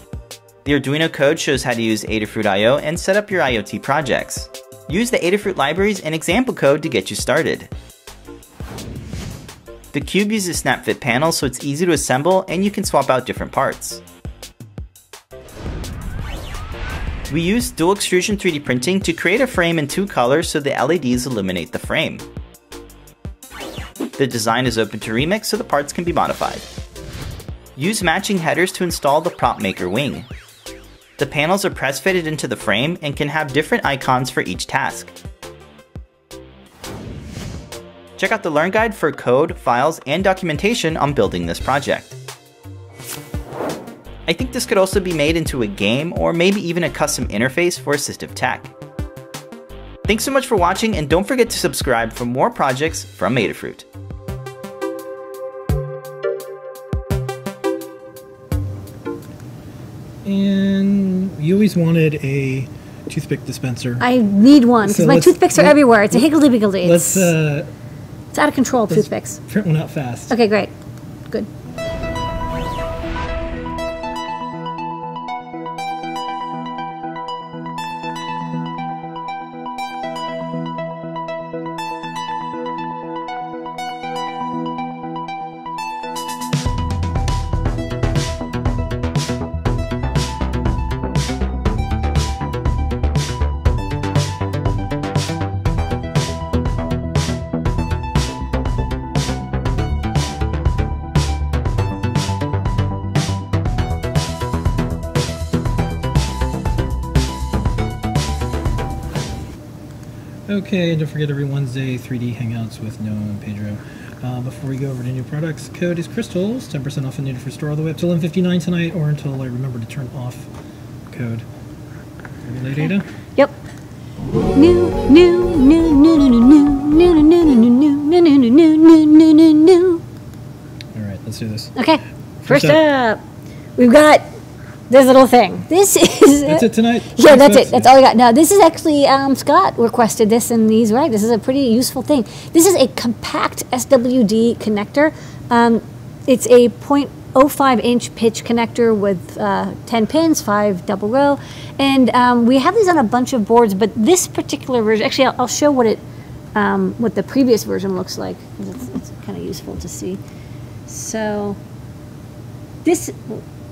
The Arduino code shows how to use Adafruit I O and set up your IoT projects. Use the Adafruit libraries and example code to get you started. The cube uses snap-fit panels so it's easy to assemble and you can swap out different parts. We use dual extrusion three D printing to create a frame in two colors so the L E Ds illuminate the frame. The design is open to Remix so the parts can be modified. Use matching headers to install the Prop Maker Wing. The panels are press fitted into the frame and can have different icons for each task. Check out the Learn Guide for code, files, and documentation on building this project. I think this could also be made into a game or maybe even a custom interface for assistive tech. Thanks so much for watching and don't forget to subscribe for more projects from Adafruit. And you always wanted a toothpick dispenser. I need one because so my toothpicks are let, everywhere. It's a higgledy-piggledy. Let's, uh, it's out of control, let's toothpicks. Print one out fast. Okay, great. Good. Okay, and don't forget every Wednesday three D Hangouts with Noah and Pedro. Uh, before we go over to new products, code is Crystals, ten percent off in the Adafruit store all the way up to eleven fifty-nine tonight or until I remember to turn off code. Lady Ada? Yep. New, new, new, new, new, new, new, new, new, new, new, new, new, new, new, new. All right, let's do this. Okay, first up, we've got this little thing. This is... That's it tonight? Yeah, that's it. That's all I got. Now, this is actually... Um, Scott requested this and he's right. This is a pretty useful thing. This is a compact S W D connector. Um, it's a zero point zero five inch pitch connector with uh, ten pins, five double row. And um, we have these on a bunch of boards, but this particular version... Actually, I'll, I'll show what it... Um, what the previous version looks like. It's, it's kind of useful to see. So... This...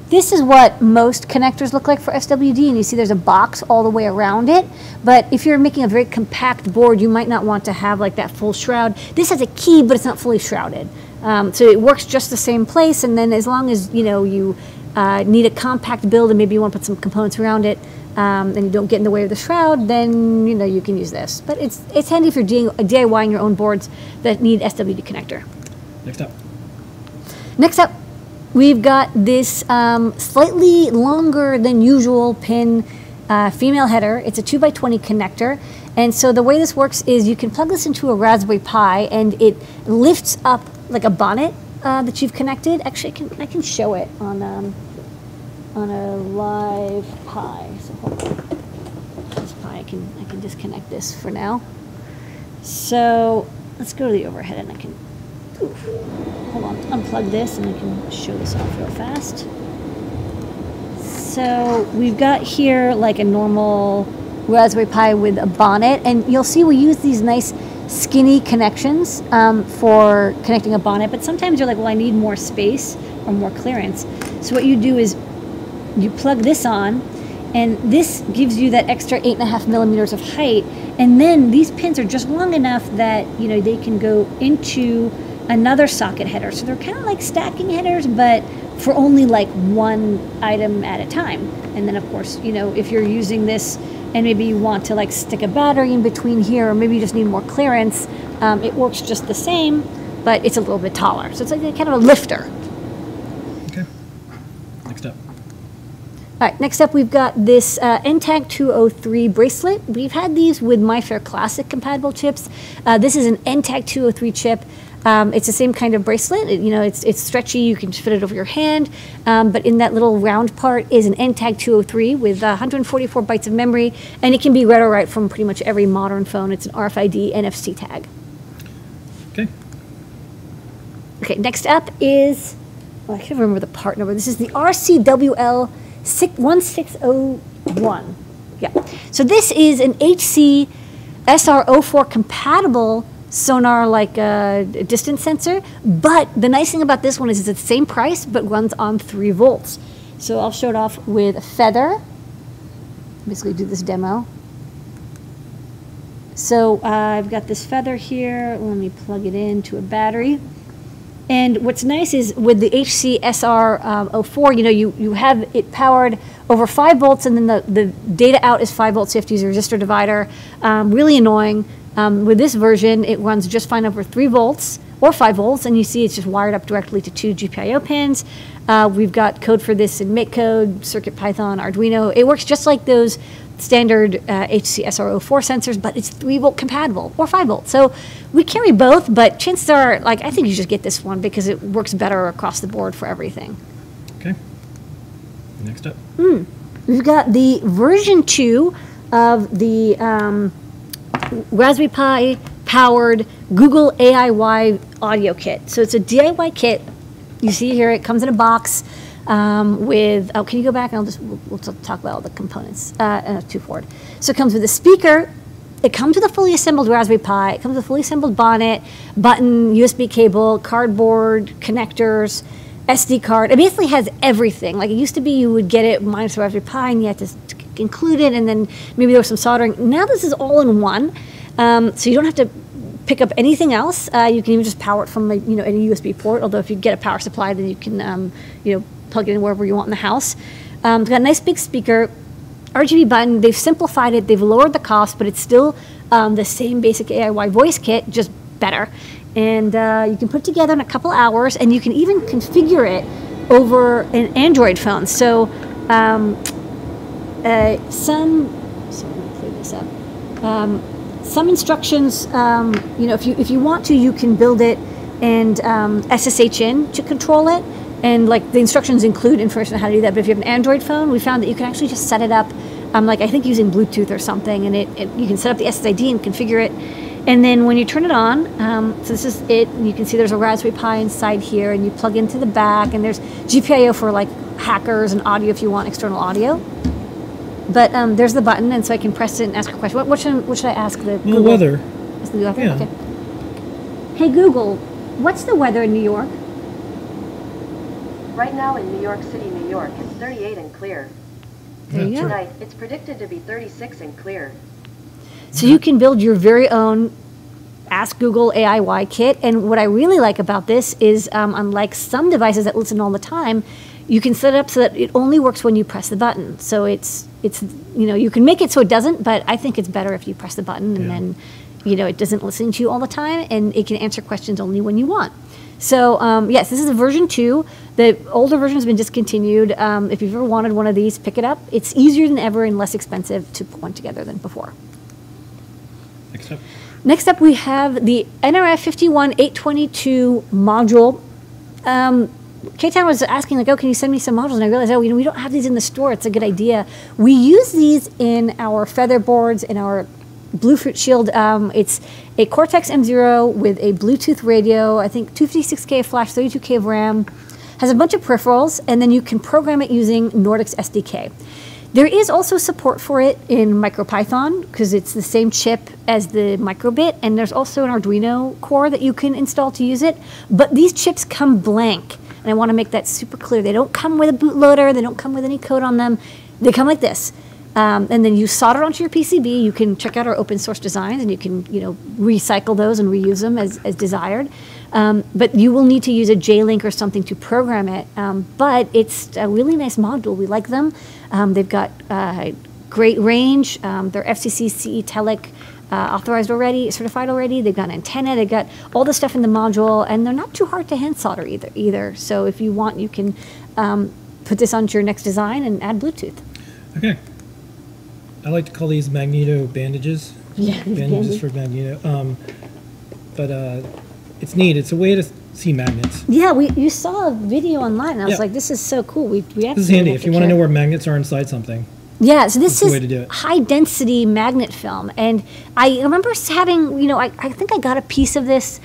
This is what most connectors look like for S W D, and you see there's a box all the way around it. But if you're making a very compact board, you might not want to have like that full shroud. This has a key, but it's not fully shrouded. Um, so it works just the same place, and then as long as you know you uh, need a compact build and maybe you want to put some components around it, um, and you don't get in the way of the shroud, then you know you can use this. But it's it's handy if you're doing DIYing your own boards that need S W D connector. Next up. Next up, we've got this um, slightly longer than usual pin uh, female header. It's a two by twenty connector. And so the way this works is you can plug this into a Raspberry Pi and it lifts up like a bonnet uh, that you've connected. Actually, I can, I can show it on, um, on a live Pi. So hold on. This Pi, I can, I can disconnect this for now. So let's go to the overhead and I can... Hold on, unplug this and I can show this off real fast. So we've got here like a normal Raspberry Pi with a bonnet, and you'll see we use these nice skinny connections um, for connecting a bonnet, but sometimes you're like, well, I need more space or more clearance. So what you do is you plug this on, and this gives you that extra eight and a half millimeters of height, and then these pins are just long enough that you know they can go into another socket header. So they're kind of like stacking headers, but for only like one item at a time. And then of course, you know, if you're using this and maybe you want to like stick a battery in between here, or maybe you just need more clearance, um, it works just the same, but it's a little bit taller. So it's like a kind of a lifter. Okay, next up. All right, next up we've got this uh, N TAG two oh three bracelet. We've had these with MyFair Classic compatible chips. Uh, this is an N TAG two oh three chip. Um, it's the same kind of bracelet. It, you know, it's it's stretchy. You can just fit it over your hand. Um, but in that little round part is an N TAG two oh three with one hundred forty-four bytes of memory, and it can be read or write from pretty much every modern phone. It's an R F I D N F C tag. Okay. Okay. Next up is, well, I can't remember the part number. This is the R C W L one six zero one. Yeah. So this is an H C S R zero four compatible sonar, like a uh, distance sensor, but the nice thing about this one is it's at the same price but runs on three volts. So I'll show it off with a feather, basically do this demo. So uh, I've got this feather here, let me plug it into a battery. And what's nice is with the H C S R zero four, um, you know, you, you have it powered over five volts, and then the, the data out is five volts, so you have to use a resistor divider, um, really annoying. Um, with this version, it runs just fine over three volts or five volts, and you see it's just wired up directly to two G P I O pins. Uh, we've got code for this in MakeCode, CircuitPython, Arduino. It works just like those standard uh, H C S R zero four sensors, but it's three volt compatible or five volt. So we carry both, but chances are, like, I think you just get this one because it works better across the board for everything. Okay. Next up. Mm. We've got the version two of the... Um, Raspberry Pi powered Google A I Y audio kit. So it's a D I Y kit. You see here, it comes in a box um, with, oh, can you go back? And I'll just, we'll, we'll talk about all the components, uh, uh, too forward. So it comes with a speaker. It comes with a fully assembled Raspberry Pi. It comes with a fully assembled bonnet, button, U S B cable, cardboard, connectors, S D card. It basically has everything. Like it used to be, you would get it minus the Raspberry Pi and you had to included, and then maybe there was some soldering. Now this is all in one, um, so you don't have to pick up anything else. Uh, you can even just power it from a, you know, any U S B port, although if you get a power supply, then you can um, you know, plug it in wherever you want in the house. Um, it's got a nice big speaker, R G B button. They've simplified it, they've lowered the cost, but it's still um, the same basic A I Y voice kit, just better. And uh, you can put it together in a couple hours, and you can even configure it over an Android phone. So um, Uh, some, sorry, let me clean this up. Um, some instructions, um, you know, if you if you want to, you can build it and um, S S H in to control it, and like the instructions include information on how to do that. But if you have an Android phone, we found that you can actually just set it up, um, like I think using Bluetooth or something, and it, it you can set up the S S I D and configure it. And then when you turn it on, um, so this is it, and you can see there's a Raspberry Pi inside here, and you plug into the back, and there's G P I O for like hackers and audio if you want external audio. But um, there's the button, and so I can press it and ask a question. What, what, should, what should I ask the Google? The weather. Is the weather? Yeah. Okay. Hey Google, what's the weather in New York? Right now in New York City, New York, it's thirty-eight and clear. There you go. Tonight, it's predicted to be thirty-six and clear. So you can build your very own Ask Google A I Y kit, and what I really like about this is, um, unlike some devices that listen all the time, you can set it up so that it only works when you press the button. So it's, it's you know, you can make it so it doesn't, but I think it's better if you press the button and yeah. then, you know, it doesn't listen to you all the time, and it can answer questions only when you want. So, um, yes, this is a version two. The older version has been discontinued. Um, if you've ever wanted one of these, pick it up. It's easier than ever and less expensive to put one together than before. Next up. Next up, we have the N R F five one eight two two module. Um, K-Town was asking, like, oh, can you send me some modules? And I realized, oh, you know, we don't have these in the store. It's a good idea. We use these in our feather boards, in our Bluefruit Shield. Um, it's a Cortex M zero with a Bluetooth radio, I think two fifty-six K of flash, thirty-two K of RAM, has a bunch of peripherals, and then you can program it using Nordic's S D K. There is also support for it in MicroPython, because it's the same chip as the micro:bit, and there's also an Arduino core that you can install to use it, but these chips come blank, and I want to make that super clear. They don't come with a bootloader, they don't come with any code on them, they come like this. Um, and then you solder onto your P C B. You can check out our open source designs, and you can, you know, recycle those and reuse them as, as desired. Um, but you will need to use a J link or something to program it. Um, but it's a really nice module. We like them. Um, they've got uh, great range. Um, they're F C C C E Telec uh, authorized already, certified already. They've got an antenna. They've got all the stuff in the module, and they're not too hard to hand solder either. Either. So if you want, you can um, put this onto your next design and add Bluetooth. Okay. I like to call these magneto bandages. Yeah, bandages for magneto. Um, but uh, it's neat. It's a way to see magnets. Yeah, we you saw a video online, and I yeah. was like, "This is so cool." We we have this is handy if you want to know where magnets are inside something. Yeah, so this is high density magnet film, and I remember having you know I I think I got a piece of this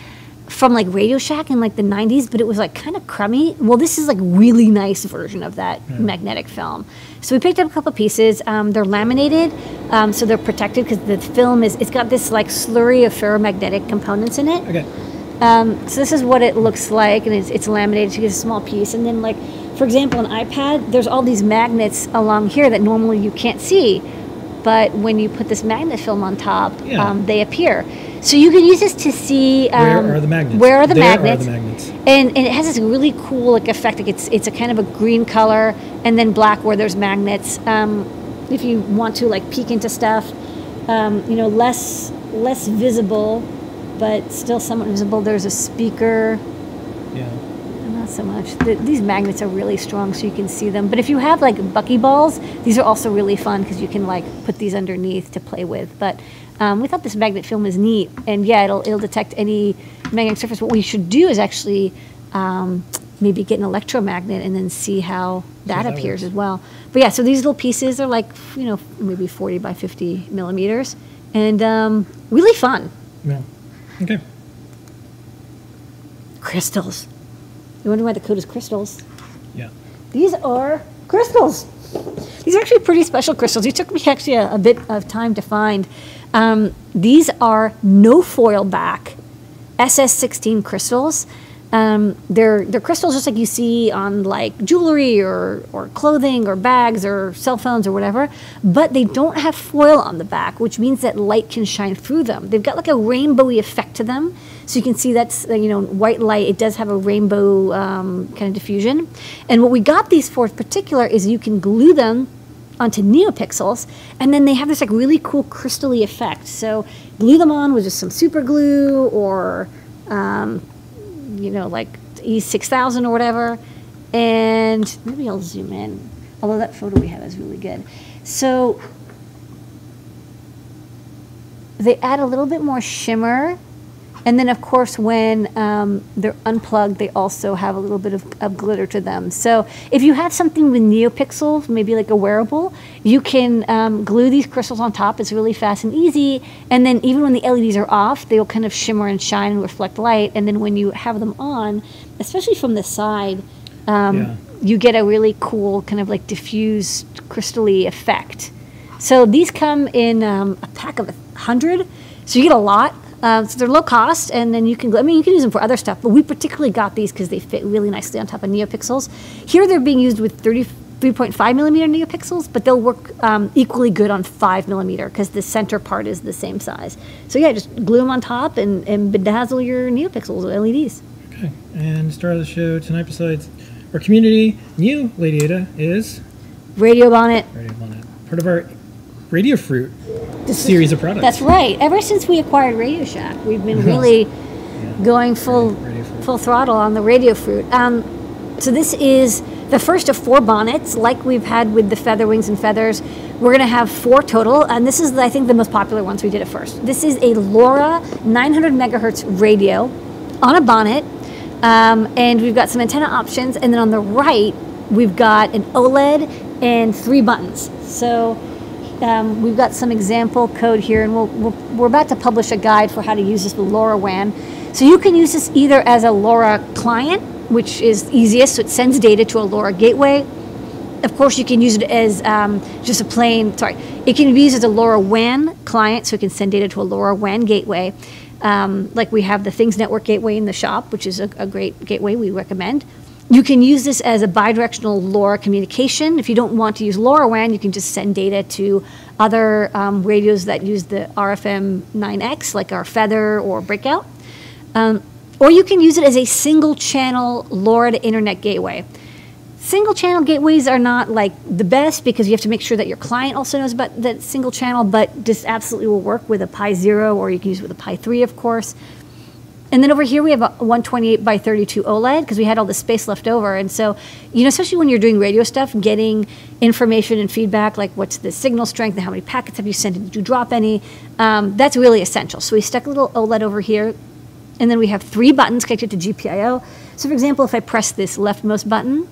from like Radio Shack in like the nineties, but it was like kind of crummy. Well, this is like really nice version of that yeah. magnetic film. So we picked up a couple pieces. Um, they're laminated, um, so they're protected because the film is, it's got this like slurry of ferromagnetic components in it. Okay. Um, so this is what it looks like, and it's, it's laminated to get a small piece. And then like, for example, an iPad, there's all these magnets along here that normally you can't see. But when you put this magnet film on top, yeah. um, they appear. So you can use this to see um, where are the magnets. Where are the, magnets. Are the magnets? And and it has this really cool like effect. Like it's it's a kind of a green color, and then black where there's magnets. Um, if you want to like peek into stuff, um, you know, less less visible, but still somewhat visible. There's a speaker. Yeah. Not so much. The, these magnets are really strong, so you can see them. But if you have like buckyballs, these are also really fun because you can like put these underneath to play with. But Um, we thought this magnet film is neat, and yeah, it'll it'll detect any magnetic surface. What we should do is actually um, maybe get an electromagnet and then see how that so appears that as well. But yeah, so these little pieces are like you know maybe forty by fifty millimeters, and um, really fun. Yeah. Okay. Crystals. You wonder why the code is crystals? Yeah. These are crystals. These are actually pretty special crystals. It took me actually a, a bit of time to find. Um, these are no foil back S S sixteen crystals. Um, they're, they're crystals just like you see on like jewelry or, or clothing or bags or cell phones or whatever, but they don't have foil on the back, which means that light can shine through them. They've got like a rainbowy effect to them. So you can see that's, you know, white light. It does have a rainbow um, kind of diffusion. And what we got these for in particular is you can glue them onto NeoPixels, and then they have this like really cool crystally effect. So glue them on with just some super glue or, um, you know, like E six thousand or whatever. And maybe I'll zoom in. Although that photo we have is really good. So they add a little bit more shimmer. And then, of course, when um, they're unplugged, they also have a little bit of, of glitter to them. So if you have something with NeoPixels, maybe like a wearable, you can um, glue these crystals on top. It's really fast and easy. And then even when the L E Ds are off, they'll kind of shimmer and shine and reflect light. And then when you have them on, especially from the side, um, yeah. you get a really cool kind of like diffused crystally effect. So these come in um, a pack of one hundred. So you get a lot. Uh, so they're low cost, and then you can, I mean, you can use them for other stuff, but we particularly got these because they fit really nicely on top of NeoPixels. Here they're being used with thirty-three point five millimeter NeoPixels, but they'll work um, equally good on five millimeter because the center part is the same size. So yeah, just glue them on top and, and bedazzle your NeoPixels with L E Ds. Okay, and star of the show tonight, besides Our community, new Lady Ada, is Radio Bonnet. Radio Bonnet. Part of our Radio Fruit this series is, of products. That's right. Ever since we acquired Radio Shack, we've been really yeah. going full radio, radio full throttle on the Radio Fruit. Um, so this is the first of four bonnets, like we've had with the feather wings and feathers. We're going to have four total, and this is, I think, the most popular ones we did at first. This is a LoRa nine hundred megahertz radio on a bonnet, um, and we've got some antenna options, and then on the right, we've got an OLED and three buttons. So um, we've got some example code here, and we'll, we'll, we're about to publish a guide for how to use this with LoRaWAN. So you can use this either as a LoRa client, which is easiest, so it sends data to a LoRa gateway. Of course, you can use it as um, just a plain, sorry, it can be used as a LoRaWAN client, so it can send data to a LoRaWAN gateway. Um, like we have the Things Network gateway in the shop, which is a, a great gateway we recommend. You can use this as a bidirectional LoRa communication. If you don't want to use LoRaWAN, you can just send data to other um, radios that use the R F M nine X, like our Feather or Breakout. Um, or you can use it as a single channel LoRa to internet gateway. Single channel gateways are not like the best because you have to make sure that your client also knows about that single channel, but this absolutely will work with a Pi Zero, or you can use it with a Pi Three, of course. And then over here we have a one twenty-eight by thirty-two OLED because we had all the space left over. And so, you know, especially when you're doing radio stuff, getting information and feedback, like what's the signal strength and how many packets have you sent and did you drop any, um, that's really essential. So we stuck a little OLED over here, and then we have three buttons connected to G P I O. So for example, if I press this leftmost button,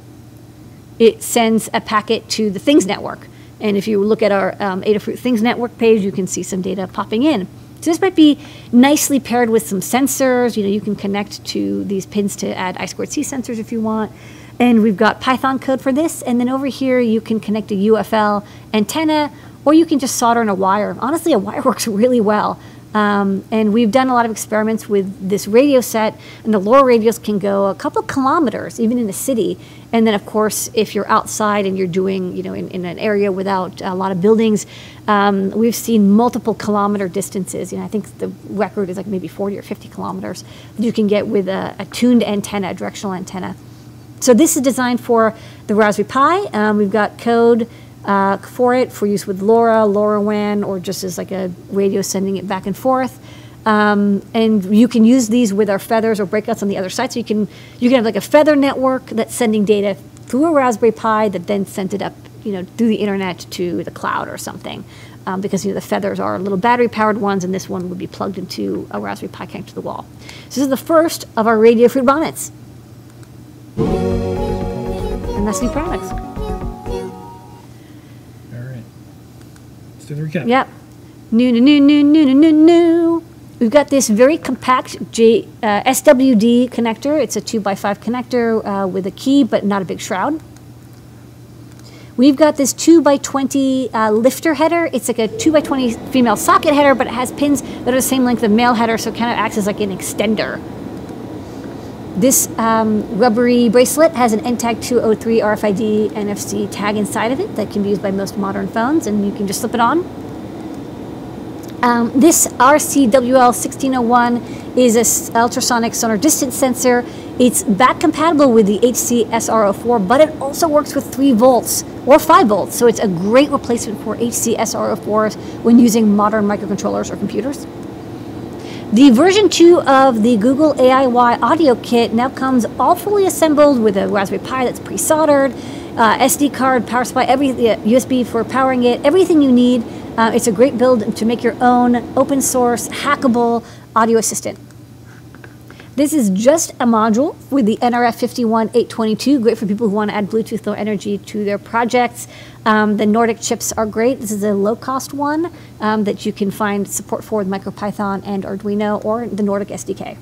it sends a packet to the Things Network. And if you look at our um, Adafruit Things Network page, you can see some data popping in. So this might be nicely paired with some sensors. You know, you can connect to these pins to add I squared C sensors if you want. And we've got Python code for this. And then over here, you can connect a U F L antenna, or you can just solder in a wire. Honestly, a wire works really well. Um, and we've done a lot of experiments with this radio set, and the LoRa radios can go a couple kilometers, even in the city. And then, of course, if you're outside and you're doing, you know, in, in an area without a lot of buildings, um, we've seen multiple kilometer distances. You know, I think the record is like maybe forty or fifty kilometers that you can get with a, a tuned antenna, a directional antenna. So this is designed for the Raspberry Pi. Um, we've got code Uh, for it, for use with LoRa, LoRaWAN, or just as like a radio sending it back and forth. Um, and you can use these with our feathers or breakouts on the other side. So you can you can have like a feather network that's sending data through a Raspberry Pi that then sent it up, you know, through the internet to the cloud or something. Um, because you know the feathers are little battery-powered ones, and this one would be plugged into a Raspberry Pi connected to the wall. So this is the first of our Radio Fruit bonnets, and that's new products. To the recap. Yep. New, new, new, new, new, new, new. We've got this very compact J, uh, S W D connector. It's a two by five connector uh, with a key, but not a big shroud. We've got this two by twenty uh, lifter header. It's like a two by twenty female socket header, but it has pins that are the same length as the male header, so it kind of acts as like an extender. This um, rubbery bracelet has an N tag two oh three R F I D N F C tag inside of it that can be used by most modern phones, and you can just slip it on. Um, this R C W L sixteen oh one is an ultrasonic sonar distance sensor. It's back compatible with the H C S R oh four, but it also works with three volts or five volts, so it's a great replacement for H C S R oh fours when using modern microcontrollers or computers. The version two of the Google A I Y audio kit now comes all fully assembled with a Raspberry Pi that's pre-soldered, uh, S D card, power supply, every, uh, U S B for powering it, everything you need. Uh, it's a great build to make your own open source, hackable audio assistant. This is just a module with the N R F five one eight two two, great for people who want to add Bluetooth Low Energy to their projects. Um, the Nordic chips are great. This is a low-cost one um, that you can find support for with MicroPython and Arduino or the Nordic S D K.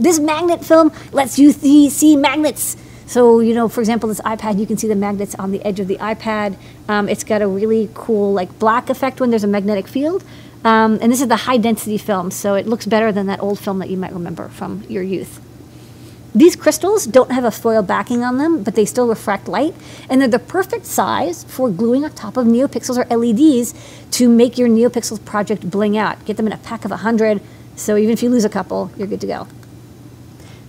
This magnet film lets you see magnets. So, you know, for example, this iPad, you can see the magnets on the edge of the iPad. Um, it's got a really cool, like, black effect when there's a magnetic field. Um, and this is the high-density film, so it looks better than that old film that you might remember from your youth. These crystals don't have a foil backing on them, but they still refract light, and they're the perfect size for gluing on top of NeoPixels or L E Ds to make your NeoPixels project bling out. Get them in a pack of a hundred, so even if you lose a couple, you're good to go.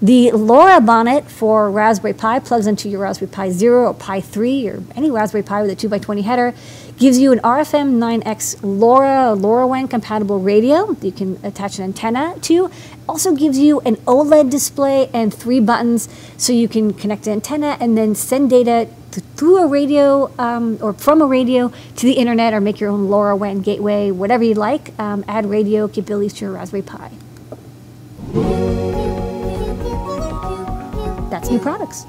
The LoRa bonnet for Raspberry Pi plugs into your Raspberry Pi zero or Pi three or any Raspberry Pi with a two by twenty header. Gives you an R F M nine X LoRa, LoRaWAN compatible radio that you can attach an antenna to. Also gives you an OLED display and three buttons so you can connect an antenna and then send data to, through a radio um, or from a radio to the internet, or make your own LoRaWAN gateway, whatever you like. Um, add radio capabilities to your Raspberry Pi. That's new products.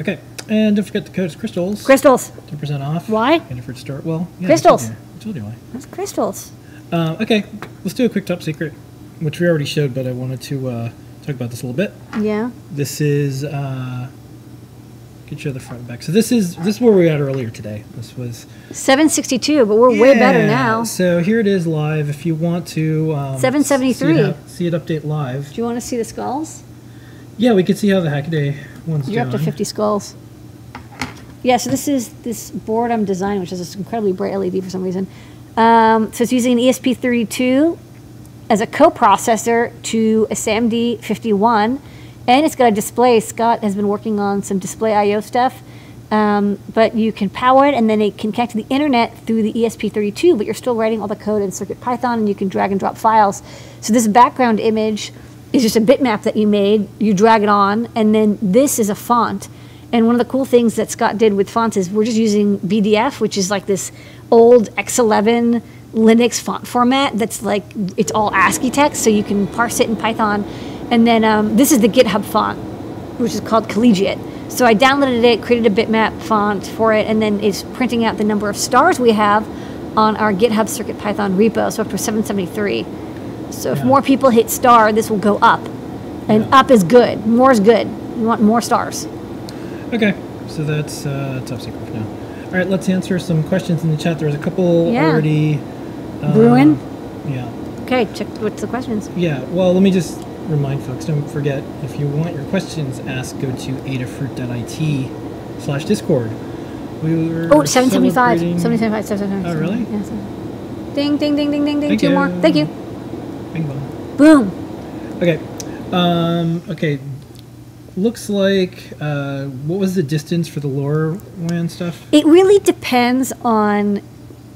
Okay, and don't forget the code's crystals. Crystals. ten percent off. Why? Adafruit store. Well, yeah, crystals. I told, I told you why. That's crystals. Uh, okay, let's do a quick top secret, which we already showed, but I wanted to uh, talk about this a little bit. Yeah. This is. Uh, I can show the front and back. So this is this is where we got earlier today. This was seven sixty-two, but we're yeah. way better now. So here it is live. If you want to um, seven seventy-three, see it, see it update live. Do you want to see the skulls? Yeah, we could see how the Hackaday one's You're doing. You're up to fifty skulls. Yeah, so this is this board I'm designing, which is this incredibly bright L E D for some reason. Um, so it's using an E S P thirty-two as a coprocessor to a S A M D fifty-one, and it's got a display. Scott has been working on some display I O stuff, um, but you can power it, and then it can connect to the internet through the E S P thirty-two, but you're still writing all the code in CircuitPython, and you can drag and drop files. So this background image is just a bitmap that you made. You drag it on, and then this is a font. And one of the cool things that Scott did with fonts is we're just using B D F, which is like this old X eleven Linux font format that's like, it's all ASCII text, so you can parse it in Python. And then um, this is the GitHub font, which is called Collegiate. So I downloaded it, created a bitmap font for it, and then it's printing out the number of stars we have on our GitHub CircuitPython repo, so up to seven seventy-three. So if yeah. more people hit star, this will go up. And yeah. up is good. More is good. You want more stars. Okay. So that's uh, top secret for now. All right. Let's answer some questions in the chat. There was a couple yeah. already. Um, Bruin? Yeah. Okay. Check what's the questions. Yeah. Well, let me just remind folks. Don't forget, if you want your questions asked, go to adafruit.it slash Discord. We were oh, seven seventy-five. seven seventy-five. seven seventy-five. Oh, really? Yeah, seven. Ding, ding, ding, ding, ding, ding. Two you. more. Thank you. Boom. Okay. Um, okay. Looks like, uh, what was the distance for the LoRaWAN stuff? It really depends on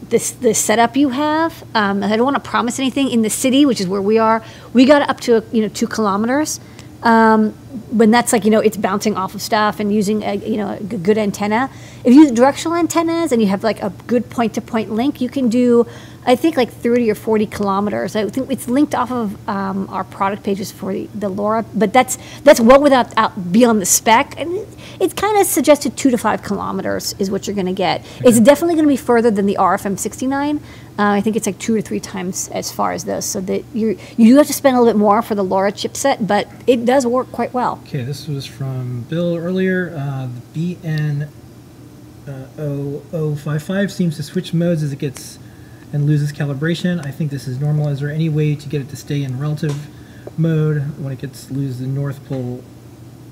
this, the setup you have. Um, I don't want to promise anything. In the city, which is where we are, we got up to, you know, two kilometers. Um, when that's like, you know, it's bouncing off of stuff and using a, you know, a good antenna. If you use directional antennas and you have like a good point-to-point link, you can do, I think, like thirty or forty kilometers. I think it's linked off of um, our product pages for the, the LoRa, but that's that's well without out beyond the spec. And it's kind of suggested two to five kilometers is what you're going to get. Okay. It's definitely going to be further than the R F M sixty-nine. Uh, I think it's like two or three times as far as this. So that you you have to spend a little bit more for the LoRa chipset, but it does work quite well. Okay, this was from Bill earlier. Uh, the B N zero zero five five seems to switch modes as it gets and loses calibration. I think this is normal. Is there any way to get it to stay in relative mode? When it gets loses the North Pole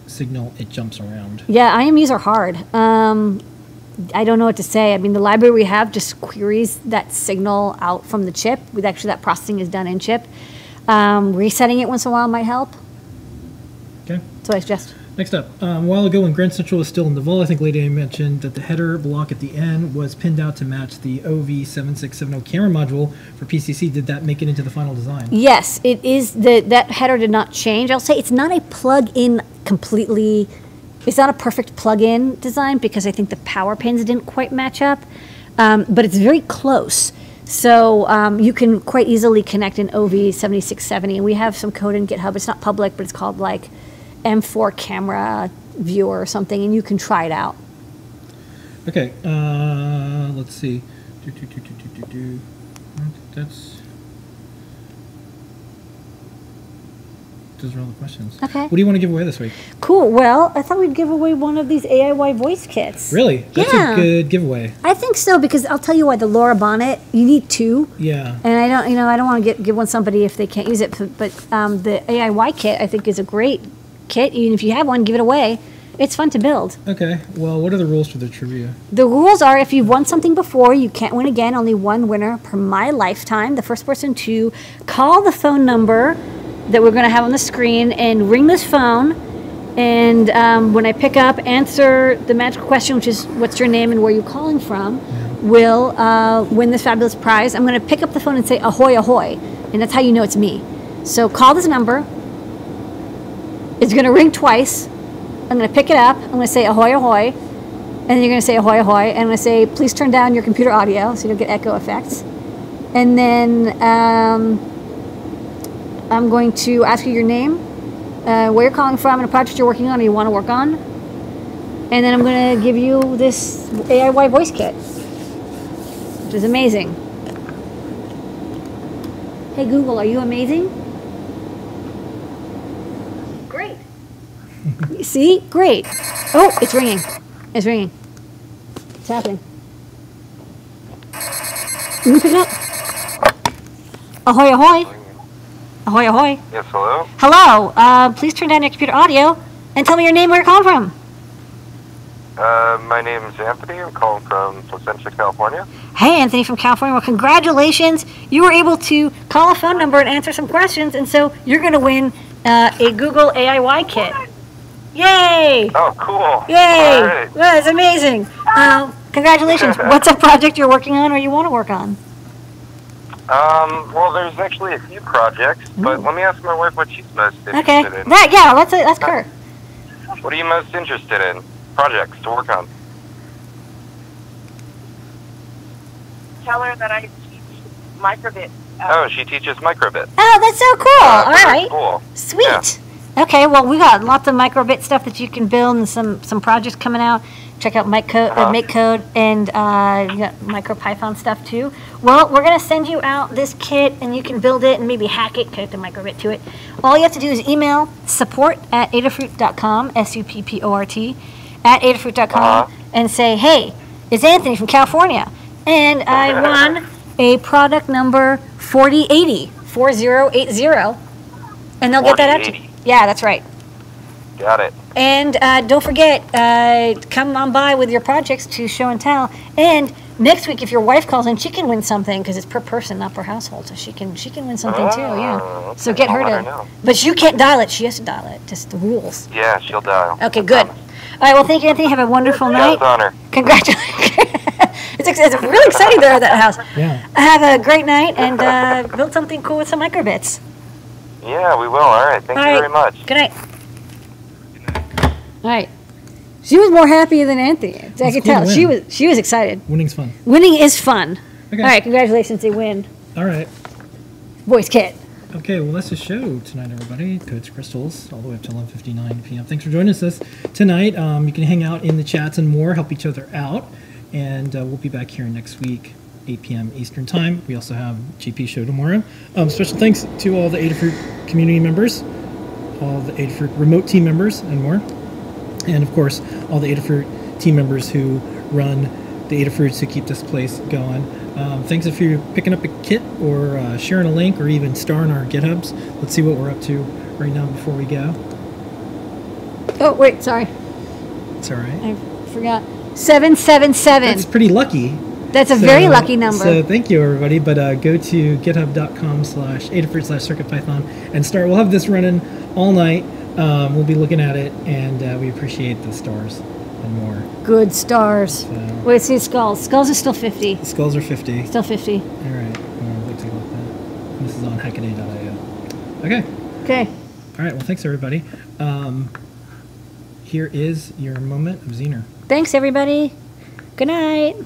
signal, it jumps around. Yeah, I M Us are hard. Um, I don't know what to say. I mean, the library we have just queries that signal out from the chip. With actually, that processing is done in chip. Um, resetting it once in a while might help. Okay. So I suggest. Next up, um, a while ago when Grand Central was still in the vault, I think Lady Ada mentioned that the header block at the end was pinned out to match the O V seven six seven zero camera module for P C C. Did that make it into the final design? Yes, it is. The, that header did not change. I'll say it's not a plug-in completely. It's not a perfect plug-in design because I think the power pins didn't quite match up, um, but it's very close. So um, you can quite easily connect an O V seven six seven zero. And we have some code in GitHub. It's not public, but it's called like M four camera viewer or something, and you can try it out. Okay, uh, let's see. Do, do, do, do, do, do. That's those are all the questions. Okay. What do you want to give away this week? Cool. Well, I thought we'd give away one of these A I Y voice kits. Really? That's yeah. a good giveaway. I think so, because I'll tell you what, the LoRa bonnet, you need two. Yeah. And I don't, you know, I don't want to get, give one somebody if they can't use it, but um, the A I Y kit I think is a great kit, and if you have one, give it away. It's fun to build. Okay. Well, what are the rules for the trivia? The rules are, if you've won something before, you can't win again. Only one winner per my lifetime. The first person to call the phone number that we're going to have on the screen, and ring this phone, and um, when I pick up, answer the magical question, which is what's your name and where are you calling from, will uh, win this fabulous prize. I'm going to pick up the phone and say ahoy ahoy, and that's how you know it's me. So call this number. It's going to ring twice. I'm going to pick it up. I'm going to say ahoy ahoy, and then you're going to say ahoy ahoy, and I'm going to say please turn down your computer audio so you don't get echo effects. And then um, I'm going to ask you your name, uh, where you're calling from, and a project you're working on or you want to work on. And then I'm going to give you this A I Y voice kit, which is amazing. Hey Google, are you amazing? Great. See? Great. Oh, it's ringing. It's ringing. It's happening. Can you pick it up? Ahoy, ahoy. Ahoy, ahoy. Yes, hello? Hello. Uh, please turn down your computer audio and tell me your name, where you're calling from. Uh, my name is Anthony. I'm calling from Placentia, California. Hey, Anthony from California. Well, congratulations. You were able to call a phone number and answer some questions, and so you're going to win uh, a Google A I Y kit. What? Yay! Oh, cool. Yay! All right. Well, that's amazing. Uh, congratulations. What's a project you're working on or you want to work on? Um, well, there's actually a few projects, but Ooh. Let me ask my wife what she's most interested okay. in. Okay, right, yeah, let's ask her. What are you most interested in? Projects to work on. Tell her that I teach microbit. Uh, oh, she teaches microbit. Oh, that's so cool. Uh, All right. Cool. Sweet. Yeah. Okay, well, we got lots of microbit stuff that you can build and some, some projects coming out. Check out MakeCode, uh, MakeCode and uh, you got MicroPython stuff too. Well, we're going to send you out this kit, and you can build it and maybe hack it, connect a microbit to it. All you have to do is email support at adafruit dot com, S U P P O R T, at adafruit dot com, uh-huh. and say, hey, it's Anthony from California, and I won a product number forty eighty, forty eighty, and they'll get that out to you. Yeah, that's right. Got it. And uh, don't forget, uh, come on by with your projects to show and tell. And next week, if your wife calls in, she can win something because it's per person, not per household. So she can she can win something oh, too. Yeah. So get I'll her to. Her but you can't dial it. She has to dial it. Just the rules. Yeah, she'll dial. Okay, I good. Promise. All right. Well, thank you, Anthony. Have a wonderful yeah, night. It's an honor. Congratulations. it's ex it's really exciting there at that house. Yeah. Have a great night and uh, build something cool with some microbits. Yeah, we will. All right. Thank All you right. very much. Good night. All right, she was more happy than Anthony. I That's could cool tell she was she was excited. Winning's fun. Winning is fun. Okay. All right, congratulations, they win. All right. Voice kit. Okay, well that's the show tonight, everybody. Codes Crystals all the way up to eleven fifty-nine p m Thanks for joining us tonight. Um, you can hang out in the chats and more, help each other out, and uh, we'll be back here next week, eight p m Eastern time. We also have J P show tomorrow. Um, special thanks to all the Adafruit community members, all the Adafruit remote team members, and more. And of course, all the Adafruit team members who run the Adafruits who keep this place going. Um, thanks if you're picking up a kit or uh, sharing a link or even starring our GitHubs. Let's see what we're up to right now before we go. Oh, wait, sorry. It's all right. I forgot. seven seven seven. That's pretty lucky. That's a so, very lucky number. So thank you, everybody. But uh, go to github.com slash Adafruit slash CircuitPython and start. We'll have this running all night. Um, we'll be looking at it, and uh, we appreciate the stars and more. Good stars. So. Wait, see skulls. Skulls are still fifty. The skulls are fifty. Still fifty. All right. Well, we'll take a look at that. This is on Hackaday dot i o. Okay. Okay. All right. Well, thanks, everybody. Um, here is your moment of Zener. Thanks, everybody. Good night.